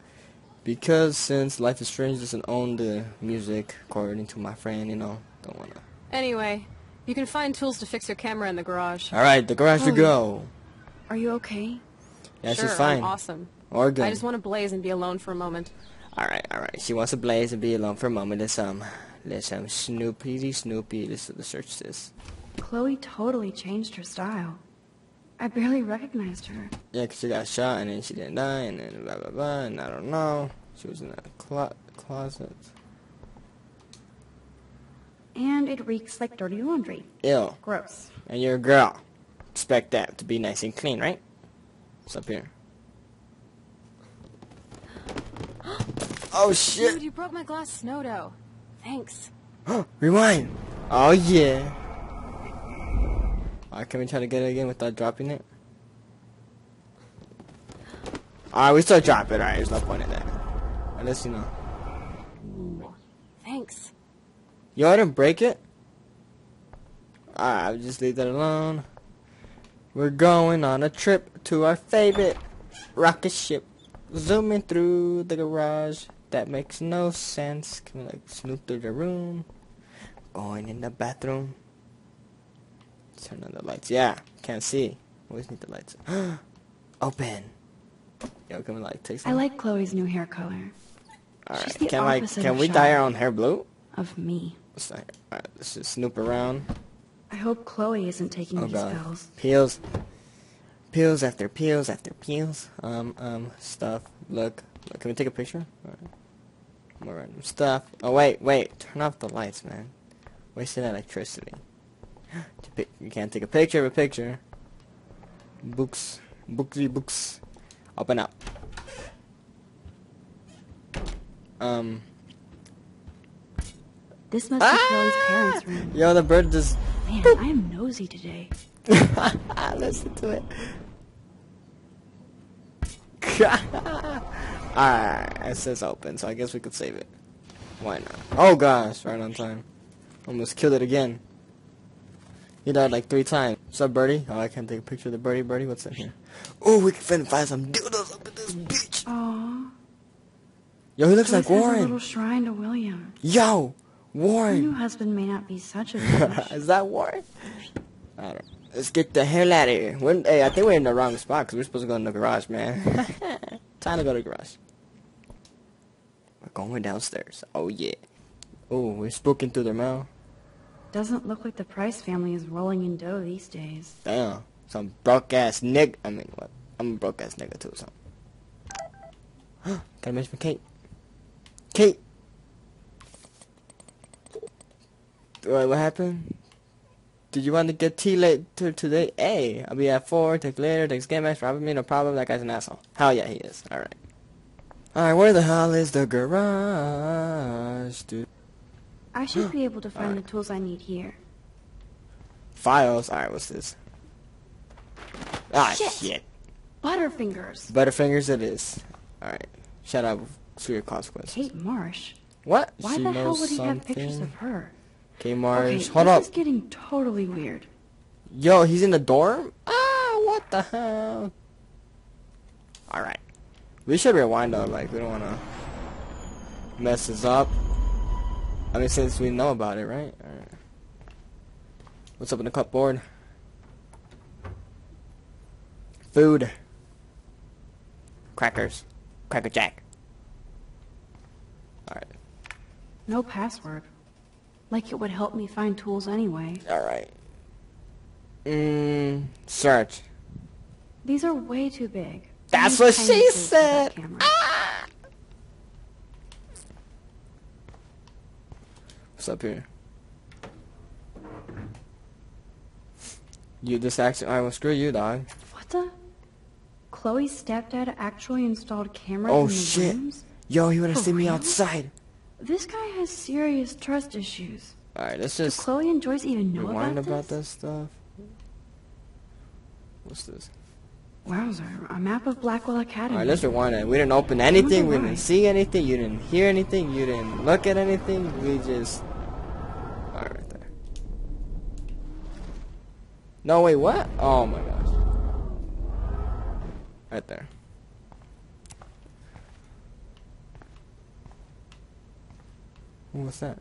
Because since Life is Strange doesn't own the music, according to my friend, you know, don't wanna. Anyway, you can find tools to fix your camera in the garage. Alright, the garage to go. Are you okay? Yeah, sure, she's fine. I'm awesome. Oregon. I just want to blaze and be alone for a moment. Alright, alright. She wants to blaze and be alone for a moment. It's, um... Let's have Snoopy, Snoopy, let's search this. Chloe totally changed her style. I barely recognized her. Yeah, because she got shot and then she didn't die and then blah blah blah and I don't know. She was in that clo closet. And it reeks like dirty laundry. Ew. Gross. And you're a girl. Expect that to be nice and clean, right? What's up here? Oh shit! Dude, you broke my glass snow dough. Thanks. Rewind! Oh yeah! Alright, can we try to get it again without dropping it? Alright, we still drop it. Alright, there's no point in that. Unless you know. Ooh, thanks. Yo, I didn't break it? Alright, I'll just leave that alone. We're going on a trip to our favorite rocket ship. Zooming through the garage. That makes no sense. Can we like snoop through the room? Going in the bathroom. Turn on the lights. Yeah, can't see. Always need the lights. Open. Yo, can we like take some? I like Chloe's new hair color. All right. She's the can like can we dye our own hair blue? Of me. Let's like, all right, let's just snoop around. I hope Chloe isn't taking oh, these God. pills. Peels, peels after peels after peels. Um, um, stuff. Look, look. Can we take a picture? All right. More random stuff. Oh wait, wait. Turn off the lights, man. Wasted electricity. You can't take a picture of a picture. Books, booksy books. Open up. Um. This must ah! be Chloe's parents' room. Yo, the bird just. Man, I am nosy today. Listen to it. Alright, it says open, so I guess we could save it. Why not? Oh gosh, right on time. Almost killed it again. He died like three times. What's up, birdie? Oh, I can't take a picture of the birdie. Birdie, what's in here? Oh, we can find some dildos up in this bitch. Aww. Yo, he looks Joyce like Warren. Has a little shrine to William. Yo, Warren. Your new husband may not be such a bitch. Is that Warren? I don't know. Let's get the hell out of here. We're, hey, I think we're in the wrong spot because we're supposed to go in the garage, man. Time to go to the garage. We're going downstairs. Oh, yeah. Oh, we're spooking through their mouth. Doesn't look like the Price family is rolling in dough these days. Damn. Some broke-ass nigga. I mean, what? I'm a broke-ass nigga, too, so. Gotta mention Kate. Kate! Wait, what happened? Did you want to get tea later today? Hey, I'll be at four. Take later. Thanks again, Max. For having me. No problem. That guy's an asshole. Hell yeah, he is. Alright. Alright, where the hell is the garage, dude? I should be able to find right. the tools I need here. Files? Alright, what's this? Ah, shit. shit. Butterfingers. Butterfingers it is. Alright. Shout out to your consequences. Kate Marsh? What? Why she the hell would he something? have pictures of her? Kate Marsh. Okay, Hold this up. This is getting totally weird. Yo, he's in the dorm? Ah, what the hell? Alright. We should rewind though. Like, we don't want to mess this up. I mean, since we know about it, right? Alright. What's up in the cupboard? Food. Crackers. Cracker Jack. Alright. No password. Like it would help me find tools anyway. Alright. Mmm. Search. These are way too big. That's what she said! Ah! What's up here? You just actually, I will screw you, dog. What the? Chloe's stepdad actually installed cameras oh, in the shit. rooms? Yo, he would have seen me outside. This guy has serious trust issues. Alright, let's just... Do Chloe and Joyce even know about this? about this stuff? What's this? Wowzer, a map of Blackwell Academy. Alright, let's rewind it. We didn't open anything, we didn't see anything, you didn't hear anything, you didn't look at anything, we just... Alright, right there. No, wait, what? Oh my gosh. Right there. Ooh, what's that?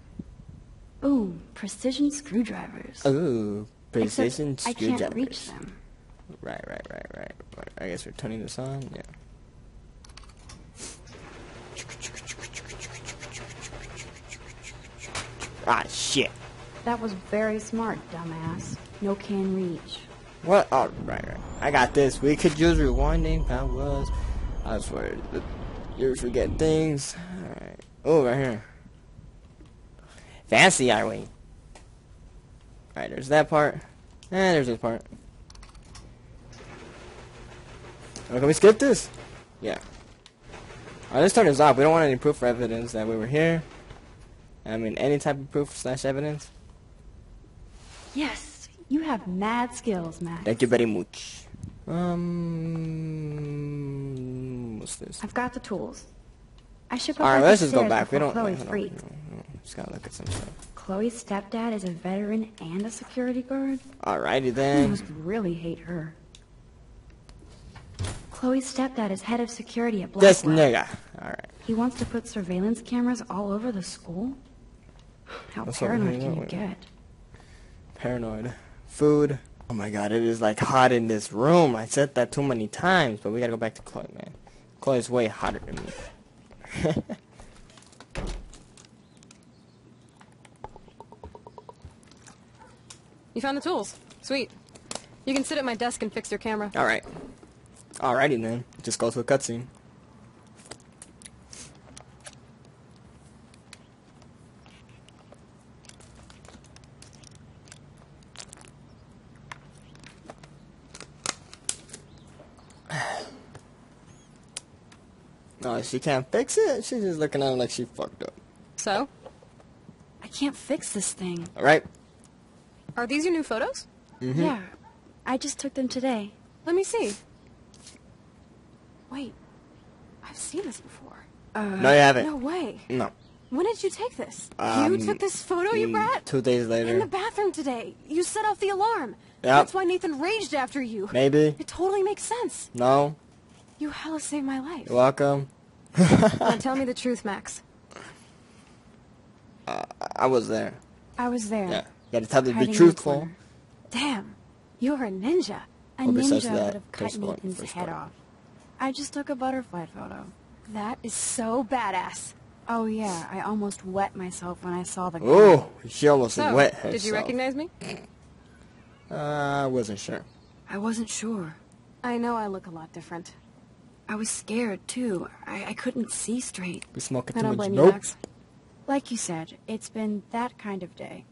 Ooh, precision screwdrivers. Ooh, precision Except screwdrivers. I can't reach them. Right, right, right, right, right. I guess we're turning this on, yeah. Ah, shit. That was very smart, dumbass. No can reach. What? Oh, right, right. I got this. We could use rewinding. That was... I swear, you forget things. Alright. Oh, right here. Fancy, are we? Alright, there's that part. And there's this part. Oh, can we skip this? Yeah. Alright, let's turn this off. We don't want any proof or evidence that we were here. I mean, any type of proof slash evidence. Yes, you have mad skills, Max. Thank you very much. Um, what's this? I've got the tools. I should probably. Alright, let's just go back. We don't. Chloe wait, freaked. On, no, no, just gotta look at some stuff. Chloe's stepdad is a veteran and a security guard. Alrighty then. You must really hate her. Chloe's stepdad is head of security at Blackwell. This nigga. Alright. He wants to put surveillance cameras all over the school? How That's paranoid can you get? Paranoid. Food. Oh my god, it is like hot in this room. I said that too many times, but we gotta go back to Chloe, man. Chloe's way hotter than me. You found the tools. Sweet. You can sit at my desk and fix your camera. Alright. Alrighty then. Just go to a cutscene. No, she can't fix it. She's just looking at it like she fucked up. So? I can't fix this thing. Alright. Are these your new photos? Mm-hmm. Yeah. I just took them today. Let me see. Wait. I've seen this before. Uh, no, you haven't. No way. No. When did you take this? Um, you took this photo, you brat? Two days later. In the bathroom today. You set off the alarm. Yep. That's why Nathan raged after you. Maybe. It totally makes sense. No. You hella saved my life. You're welcome. Now tell me the truth, Max. Uh, I was there. I was there. Yeah. You gotta tell them to be truthful. Damn. You're a ninja. A well, ninja would have cut Nathan's head off. I just took a butterfly photo. That is so badass. Oh yeah, I almost wet myself when I saw the. Oh, she almost so, wet herself. Did you recognize me? Uh, I wasn't sure. I wasn't sure. I know I look a lot different. I was scared too. I, I couldn't see straight. We smoke too I don't much blame nope. you, Max. Like you said, it's been that kind of day.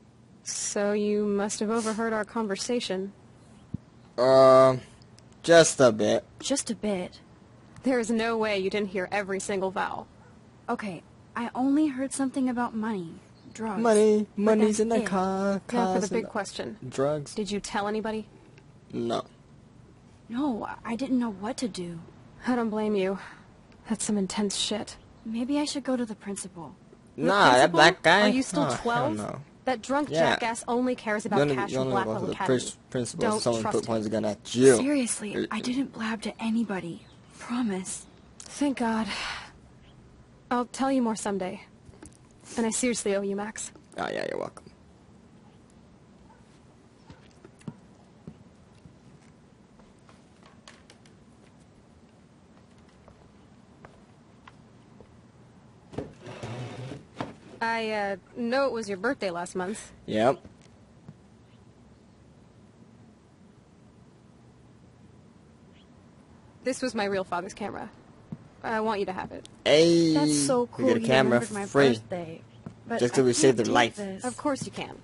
So you must have overheard our conversation. Um, uh, just a bit. Just a bit. There is no way you didn't hear every single vowel. Okay, I only heard something about money, drugs. Money, money's in the car. Now for the big question. Drugs. Did you tell anybody? No. No, I didn't know what to do. I don't blame you. That's some intense shit. Maybe I should go to the principal. Nah, that black guy. Are you still twelve? No. That drunk yeah. jackass only cares about cash and Blackwell Academy. Don't trust him. Seriously, I didn't blab to anybody. Promise. Thank God. I'll tell you more someday. And I seriously owe you, Max. Oh, yeah, you're welcome. I, uh, know it was your birthday last month. Yep. This was my real father's camera. I want you to have it. Hey! That's so cool. We get a camera for free. Just because we saved their life. Of course you can.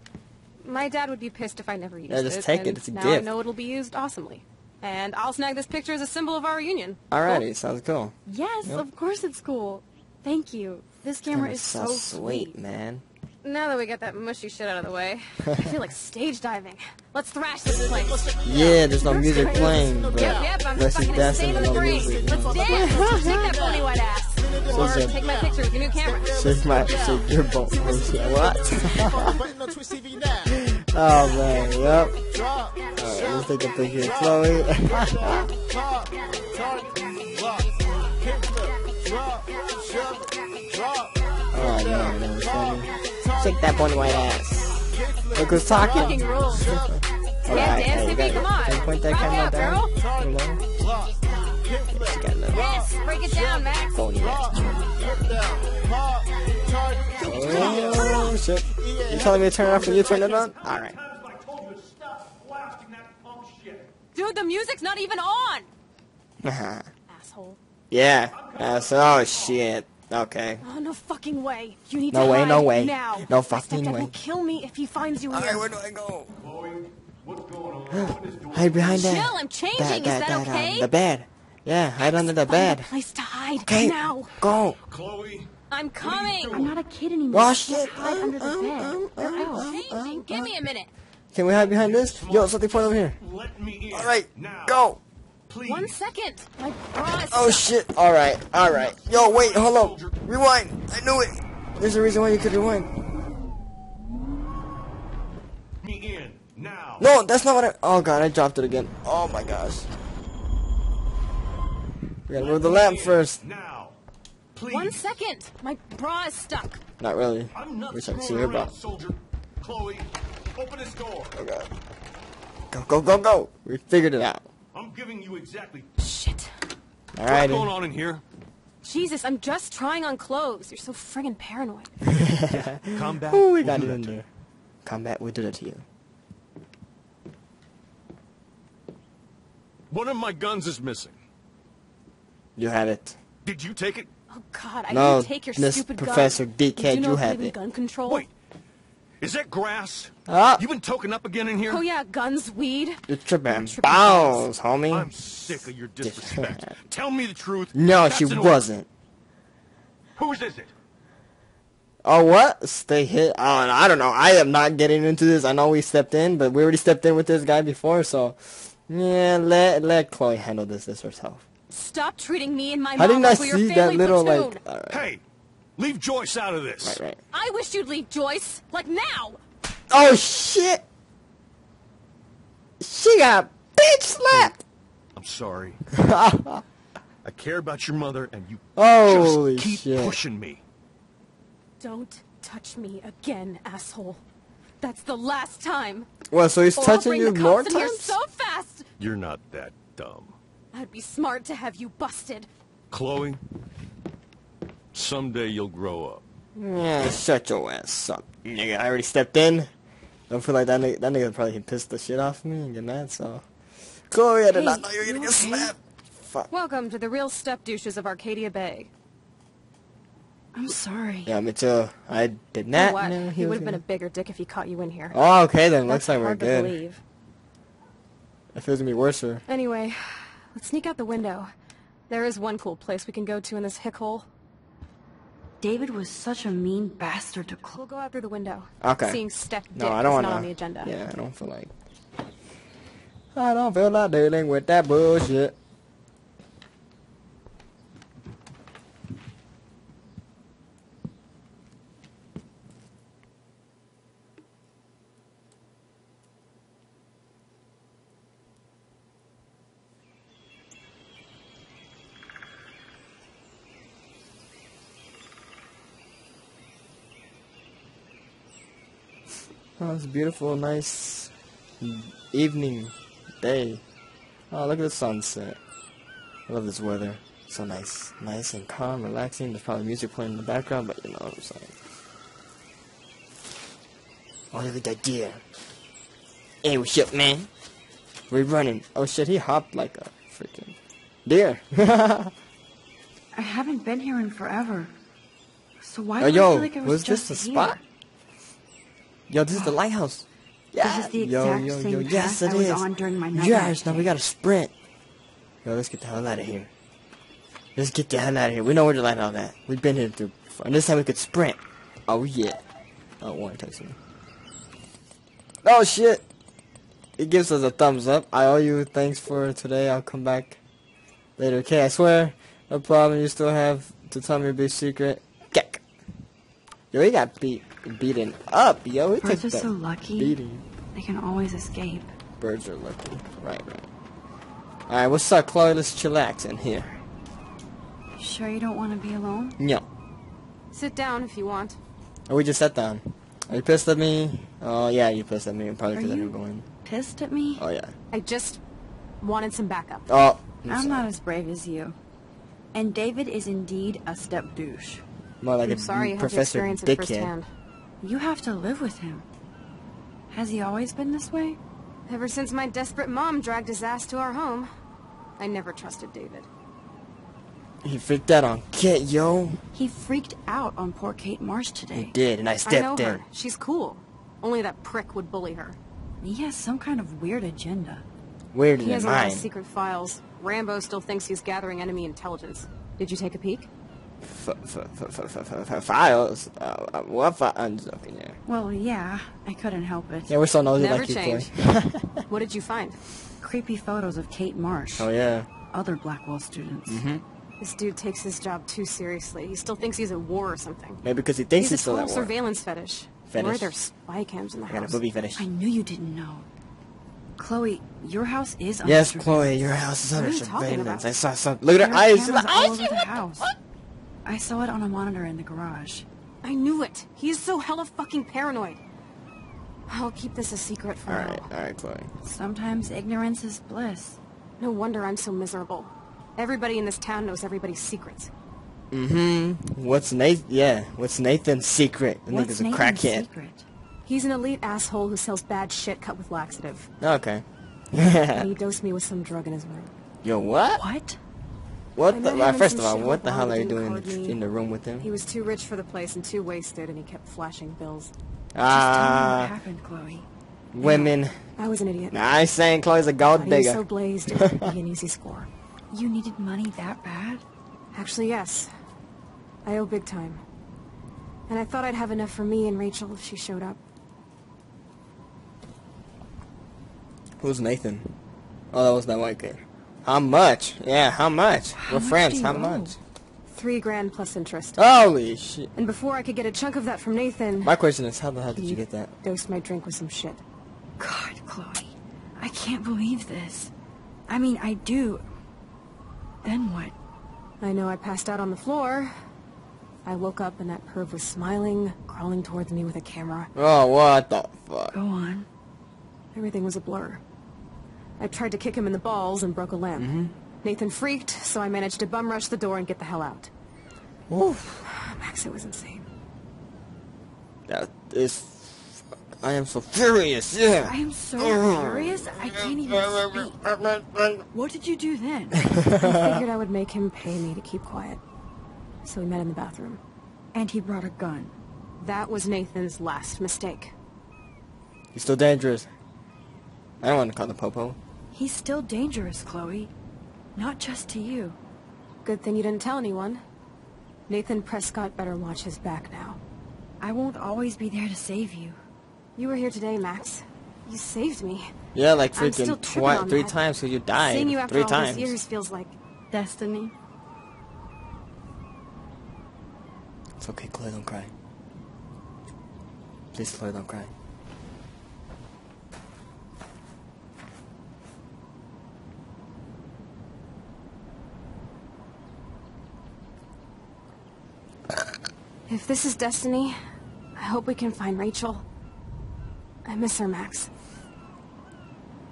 My dad would be pissed if I never used it. Yeah, just take it. It's a gift. Now I know it'll be used awesomely. And I'll snag this picture as a symbol of our reunion. Alrighty, sounds cool. Yes, of course it's cool. Thank you. This camera is so sweet, man. Now that we got that mushy shit out of the way, I feel like stage diving. Let's thrash this place. Yeah, there's no music playing, but yep, yep, I'm fucking insane in the grave. Let's dance. Let's take that bony white ass. Or take my picture with your new camera. Shake my, shake your boat. What? Oh man, yep. Alright, let's take a picture of Chloe. Oh, no, no, no. Shake that bony white ass. Look who's talking. Alright, hey, you gotta point that camera down. Yes, break it down, Max. Oh, yeah. Oh, shit. You telling me to turn it off when you turn it on? Alright. Dude, the music's not even on! Asshole. Yeah. That's, oh, shit. Okay. Oh, no fucking way. You need no to way, hide no way. Now. No fucking way. Will kill me if he finds you. All right, where do I go? Hide behind that. Chill, I'm changing. That, Is that, that okay? Um, the bed. Yeah, hide under the bed. A place to hide. Okay. Now. Go. Chloe. I'm coming. I'm not a kid anymore. Oh, shit. Hide um, under the um, bed. Um, um, I'm changing. Um, Give me a minute. Can we hide behind this? Yo, something funny over here. Let me in. All right. Now. Go. Please. One second. My bra is oh shit. Alright, alright. Yo, wait, hold on. Rewind. I knew it. There's a reason why you could rewind. Me in now. No, that's not what I oh god, I dropped it again. Oh my gosh. We gotta Let move the lamp in. first. Now. Please. One second. My bra is stuck. Not really. Not Wish I could see her bra. Soldier. Chloe, open this door. Oh god. Go, go, go, go. We figured it out. I'm giving you exactly. Shit. All right. What's going on in here? Jesus, I'm just trying on clothes. You're so friggin' paranoid. Combat. Ooh, we got it in there. Combat, we did it to you. One of my guns is missing. You had it. Did you take it? Oh God, I no, didn't take your Miss stupid Professor gun. Professor Dickhead, you, you had it. Gun control? Wait, is that grass? Ah. You been toking up again in here? Oh yeah, guns, weed. You're tripping balls, homie. I'm sick of your disrespect. Tell me the truth. No, That's she wasn't. Whose is it? Oh, what? Stay hit. Oh, I don't know. I am not getting into this. I know we stepped in, but we already stepped in with this guy before, so... Yeah, let let Chloe handle this this herself. Stop treating me and my mom like we're your family platoon. How didn't I see that little, like... All right. Hey, leave Joyce out of this. Right, right. I wish you'd leave Joyce. Like, now! Oh, shit! She got bitch slapped! I'm sorry. I care about your mother, and you Holy just keep shit. pushing me. Don't touch me again, asshole. That's the last time. Well, so he's or touching you more times? Here so fast. You're not that dumb. I'd be smart to have you busted. Chloe, someday you'll grow up. Yeah, shut your ass up, nigga. I already stepped in. Don't feel like that nigga, that nigga probably pissed the shit off me and get mad, so... Chloe, I did hey, not know you were gonna okay? get slapped. Fuck. Welcome to the real step douches of Arcadia Bay. I'm sorry. Yeah, me too. I did not what? know he, he would have been a bigger dick if he caught you in here. Oh, okay then. That's Looks like we're good. To believe. It feels gonna be worse. Sir. Anyway, let's sneak out the window. There is one cool place we can go to in this hick hole. David was such a mean bastard to Chloe. We'll go out through the window. Okay. Seeing step dick no, I don't is wanna... not on the agenda. Yeah, I don't feel like. I don't feel like dealing with that bullshit. Oh, it's a beautiful, nice evening, day. Oh, look at the sunset. I love this weather. It's so nice. Nice and calm, relaxing. There's probably music playing in the background, but you know what I'm saying. Oh, look at that deer. Hey, what's up, man? We're running. Oh, shit, he hopped like a freaking deer. I haven't been here in forever. So why oh, do yo, I feel like I was, was just this a here? spot? Yo, this is the lighthouse. Yeah. This is the exact yo, yo, yo. same yes, path it I was is. on during my night. Yes, now we gotta sprint. Yo, let's get the hell out of here. Let's get the hell out of here. We know where the lighthouse is. We've been here through before. And this time we could sprint. Oh, yeah. Oh, Warren texted me. Oh, shit. It gives us a thumbs up. I owe you thanks for today. I'll come back later. Okay, I swear. No problem. You still have to tell me a big secret. Keck. Yo, he got beat. Beaten up, yo. It Birds are so lucky. Beating. They can always escape. Birds are lucky. Right, right. Alright, what's up, Chloe? Let's chillax in here. You sure you don't want to be alone? No. Sit down if you want. Oh, we just sat down. Are you pissed at me? Oh, yeah, you pissed at me. Probably because I didn't go in. Pissed at me? Oh, yeah. I just wanted some backup. Oh, I'm, I'm not as brave as you. And David is indeed a step douche. More like I'm a sorry, Professor Dickhead. You have to live with him. Has he always been this way? Ever since my desperate mom dragged his ass to our home. I never trusted David. He freaked out on Kate, yo. He freaked out on poor Kate Marsh today. He did, and I stepped I know in. Her. She's cool. Only that prick would bully her. He has some kind of weird agenda. Weird He has mine. a lot of secret files. Rambo still thinks he's gathering enemy intelligence. Did you take a peek? F f f f f f files. Uh, what fi I'm just joking, yeah. Well, yeah, I couldn't help it. Yeah, we're so nosy like you play. What did you find? Creepy photos of Kate Marsh. Oh yeah. Other Blackwell students. Mm-hmm. This dude takes his job too seriously. He still thinks he's at war or something. Maybe because he thinks he's, he's still at war. Surveillance fetish. Fetish. Or there's spy cams in the I house. Got a booby fetish. I knew you didn't know. Chloe, your house is under yes, Chloe, your house is what under surveillance. I saw something. Look at her eyes. The eyes the house. What? I saw it on a monitor in the garage. I knew it. He is so hella fucking paranoid. I'll keep this a secret for now. All right, all right, Chloe. Sometimes ignorance is bliss. No wonder I'm so miserable. Everybody in this town knows everybody's secrets. Mm-hmm. What's Nathan? Yeah. What's Nathan's secret? I think it's a crackhead. Secret? He's an elite asshole who sells bad shit cut with laxative. Okay. And he dosed me with some drug in his room. Yo, what? What? What the, like, first of all, what the hell are you doing in the, in the room with him? He was too rich for the place and too wasted, and he kept flashing bills. Ah. Uh, what happened, Chloe? Women. I was an idiot. Nah, I ain't saying Chloe's a gold digger. He's so blazed, it'd be an easy score. You needed money that bad? Actually, yes. I owe big time. And I thought I'd have enough for me and Rachel if she showed up. Who's Nathan? Oh, that was that white kid. How much? Yeah, how much? We're friends. How much? Three grand plus interest. Holy shit. And before I could get a chunk of that from Nathan... My question is, how the hell did you get that? He dosed my drink with some shit. God, Chloe. I can't believe this. I mean, I do. Then what? I know I passed out on the floor. I woke up and that perv was smiling, crawling towards me with a camera. Oh, what the fuck? Go on. Everything was a blur. I tried to kick him in the balls and broke a limb. Mm-hmm. Nathan freaked, so I managed to bum rush the door and get the hell out. Oof. Max, it was insane. That is... I am so furious, yeah! I am so furious, I can't even speak. What did you do then? I figured I would make him pay me to keep quiet. So we met in the bathroom. And he brought a gun. That was Nathan's last mistake. He's still dangerous. I don't want to call him Popo. He's still dangerous, Chloe. Not just to you. Good thing you didn't tell anyone. Nathan Prescott better watch his back now. I won't always be there to save you. You were here today, Max. You saved me. Yeah, like freaking twi three that. times because you died. Seeing you after three all times. These years feels like destiny. It's okay, Chloe, don't cry. Please, Chloe, don't cry. If this is destiny, I hope we can find Rachel. I miss her, Max.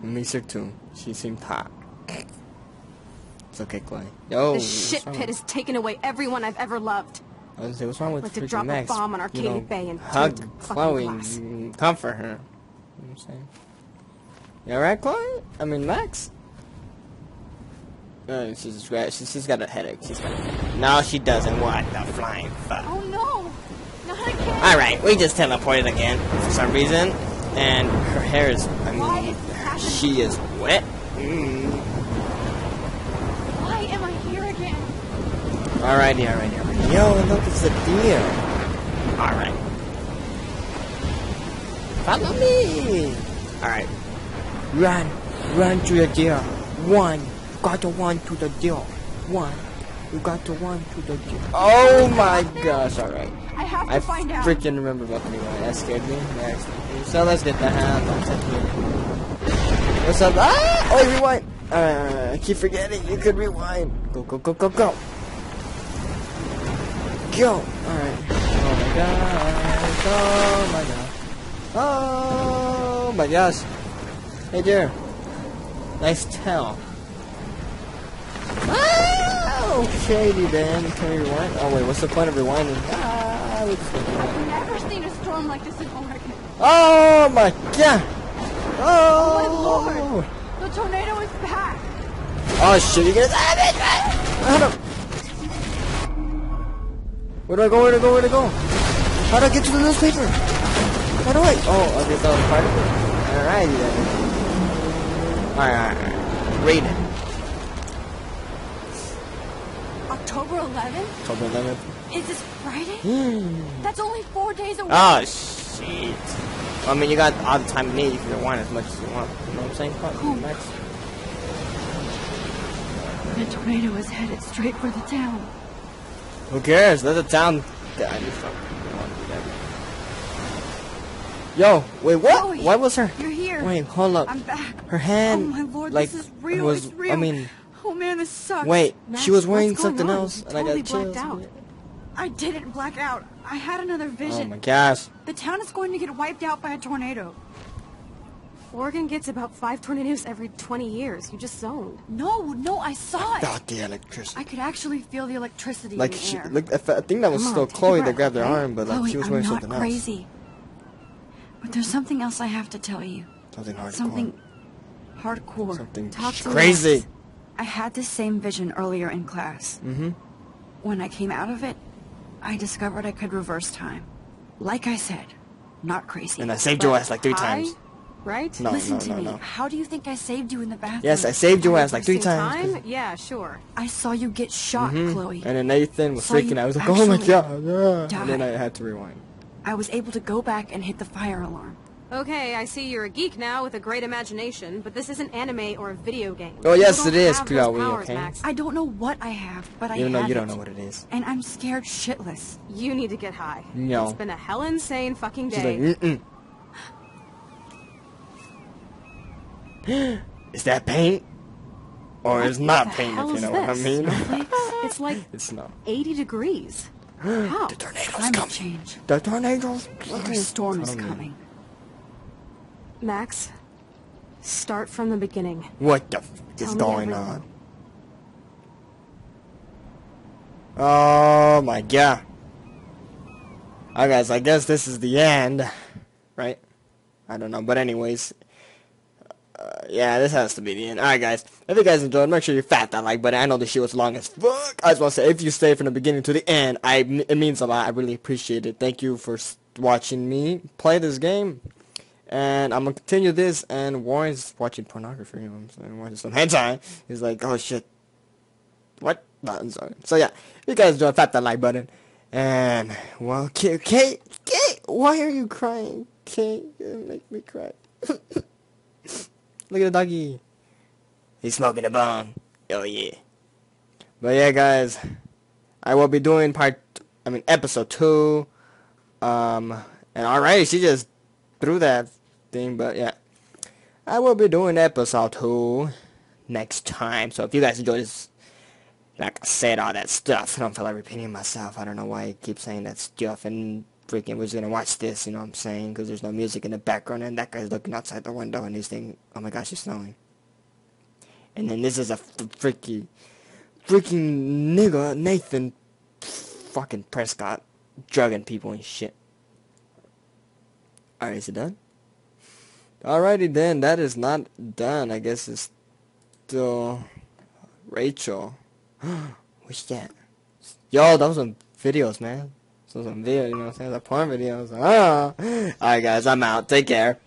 I miss her too. She seemed hot. It's okay, Chloe. Yo, this shit pit has taken away everyone I've ever loved. I was gonna say, what's wrong with like to drop Max? a bomb on Arcadia you know, Bay and hug Chloe, and comfort her. You know what I'm saying? You alright, Chloe? I mean, Max? Uh, she's, she's, she's got a headache. She's got a headache. No, she doesn't. What the flying fuck? Oh no! Not again! Alright, we just teleported again for some reason. And her hair is. I mean, Why is she is wet. Mm. Why am I here again? Alrighty, alrighty, alrighty. Yo, look, it's a deer. Alright. Follow me! Alright. Run! Run to the deer. One! Got to one to the deal. One. You got to one to the deal. Oh my gosh, alright. I have to I find out. I freaking remember about the anyway. That scared me. Right. So let's get the hand. What's up? Ah! Oh, rewind! Uh, I keep forgetting. You could rewind. Go, go, go, go, go. Go! Alright. Oh my gosh. Oh my gosh. Oh my gosh. Hey, dear. Nice tail. Okay, then. Can we rewind? Oh wait, what's the point of rewinding? Ah, I've never seen a storm like this in Oregon. Oh my god! Oh, oh my lord! The tornado is back! Oh shit, you're gonna die! How do... Where do I go? Where do I go? Where do I go? How do I get to the newspaper? How do I... Oh, okay, so part of it? Alrighty then. Alright, alright, alright. Read it. October eleventh? October eleventh. Is this Friday? Mm. That's only four days away. Oh, shit. I mean, you got all the time you need if you want as much as you want. You know what I'm saying? Cool. Next. The tornado is headed straight for the town. Who cares? Let the town... I just don't want to do that. Yo, wait, what? Chloe, what was her? You're here. Wait, hold up. I'm back. Her hand... Oh, my lord, like, this is real. Was, it's real. I mean... Oh man, this sucks. Wait, Max, she was wearing something on? else, you and totally I got chills. Out. I didn't black out. I had another vision. Oh my gosh. The town is going to get wiped out by a tornado. Oregon gets about five tornadoes every twenty years. You just zoned. No, no, I saw I it. The electricity. I could actually feel the electricity like in the she, air. Like, I think that was Come still on, Chloe that grabbed her arm, but Chloe, like she was I'm wearing not something crazy. Else. But there's something else I have to tell you. Something hardcore. Something hardcore. Something Talk to crazy. Us. I had this same vision earlier in class. Mm-hmm. When I came out of it, I discovered I could reverse time. Like I said, not crazy. And I saved your ass like three high, times. Right? No, Listen no, to no, me. No. How do you think I saved you in the bathroom? Yes, I saved your ass like three times. Time? Yeah, sure. I saw you get shot, mm-hmm. Chloe. And then Nathan was saw freaking out. I was like, oh my god. Yeah. And then I had to rewind. I was able to go back and hit the fire alarm. Okay, I see you're a geek now with a great imagination, but this isn't anime or a video game. Oh yes, it is, Chloe, okay? Max. I don't know what I have, but I have it. You know, you don't know what it is. And I'm scared shitless. You need to get high. No. It's been a hell insane fucking day. She's like, mm-mm. Is that paint? Or it's not paint, if you know what I mean. It's like it's not. eighty degrees. How? The tornado's coming. Change. The tornado's coming. The storm is coming. Max, start from the beginning. What the f is going on? Oh my god. Alright guys, I guess this is the end, right? I don't know, but anyways. Uh, yeah, this has to be the end. Alright guys, if you guys enjoyed, make sure you fat that like button. I know this shit was long as fuck. I just want to say, if you stay from the beginning to the end, I, it means a lot. I really appreciate it. Thank you for watching me play this game. And I'm gonna continue this, and Warren's watching pornography, you know what I'm saying, watching some hentai. He's like, oh shit. What? No, I'm sorry. So yeah, if you guys enjoyed, tap that like button. And, well, Kate, Kate, Kate, why are you crying? Kate, you make me cry. Look at the doggy. He's smoking a bomb. Oh yeah. But yeah, guys, I will be doing part, I mean, episode two. Um, and alright, she just threw that thing, but yeah, I will be doing episode two next time. So if you guys enjoy this, like I said, all that stuff, I don't feel like repeating myself. I don't know why I keep saying that stuff, and freaking we're just gonna watch this, you know what I'm saying, because there's no music in the background, and that guy's looking outside the window, and he's thinking, oh my gosh, it's snowing. And then this is a freaky freaking nigga Nathan fucking Prescott drugging people and shit. Alright, is it done? Alrighty then, that is not done. I guess it's still Rachel. What's that? Yo, that was some videos, man. Those were some videos, you know what I'm saying? That porn videos. Ah. Alright guys, I'm out. Take care.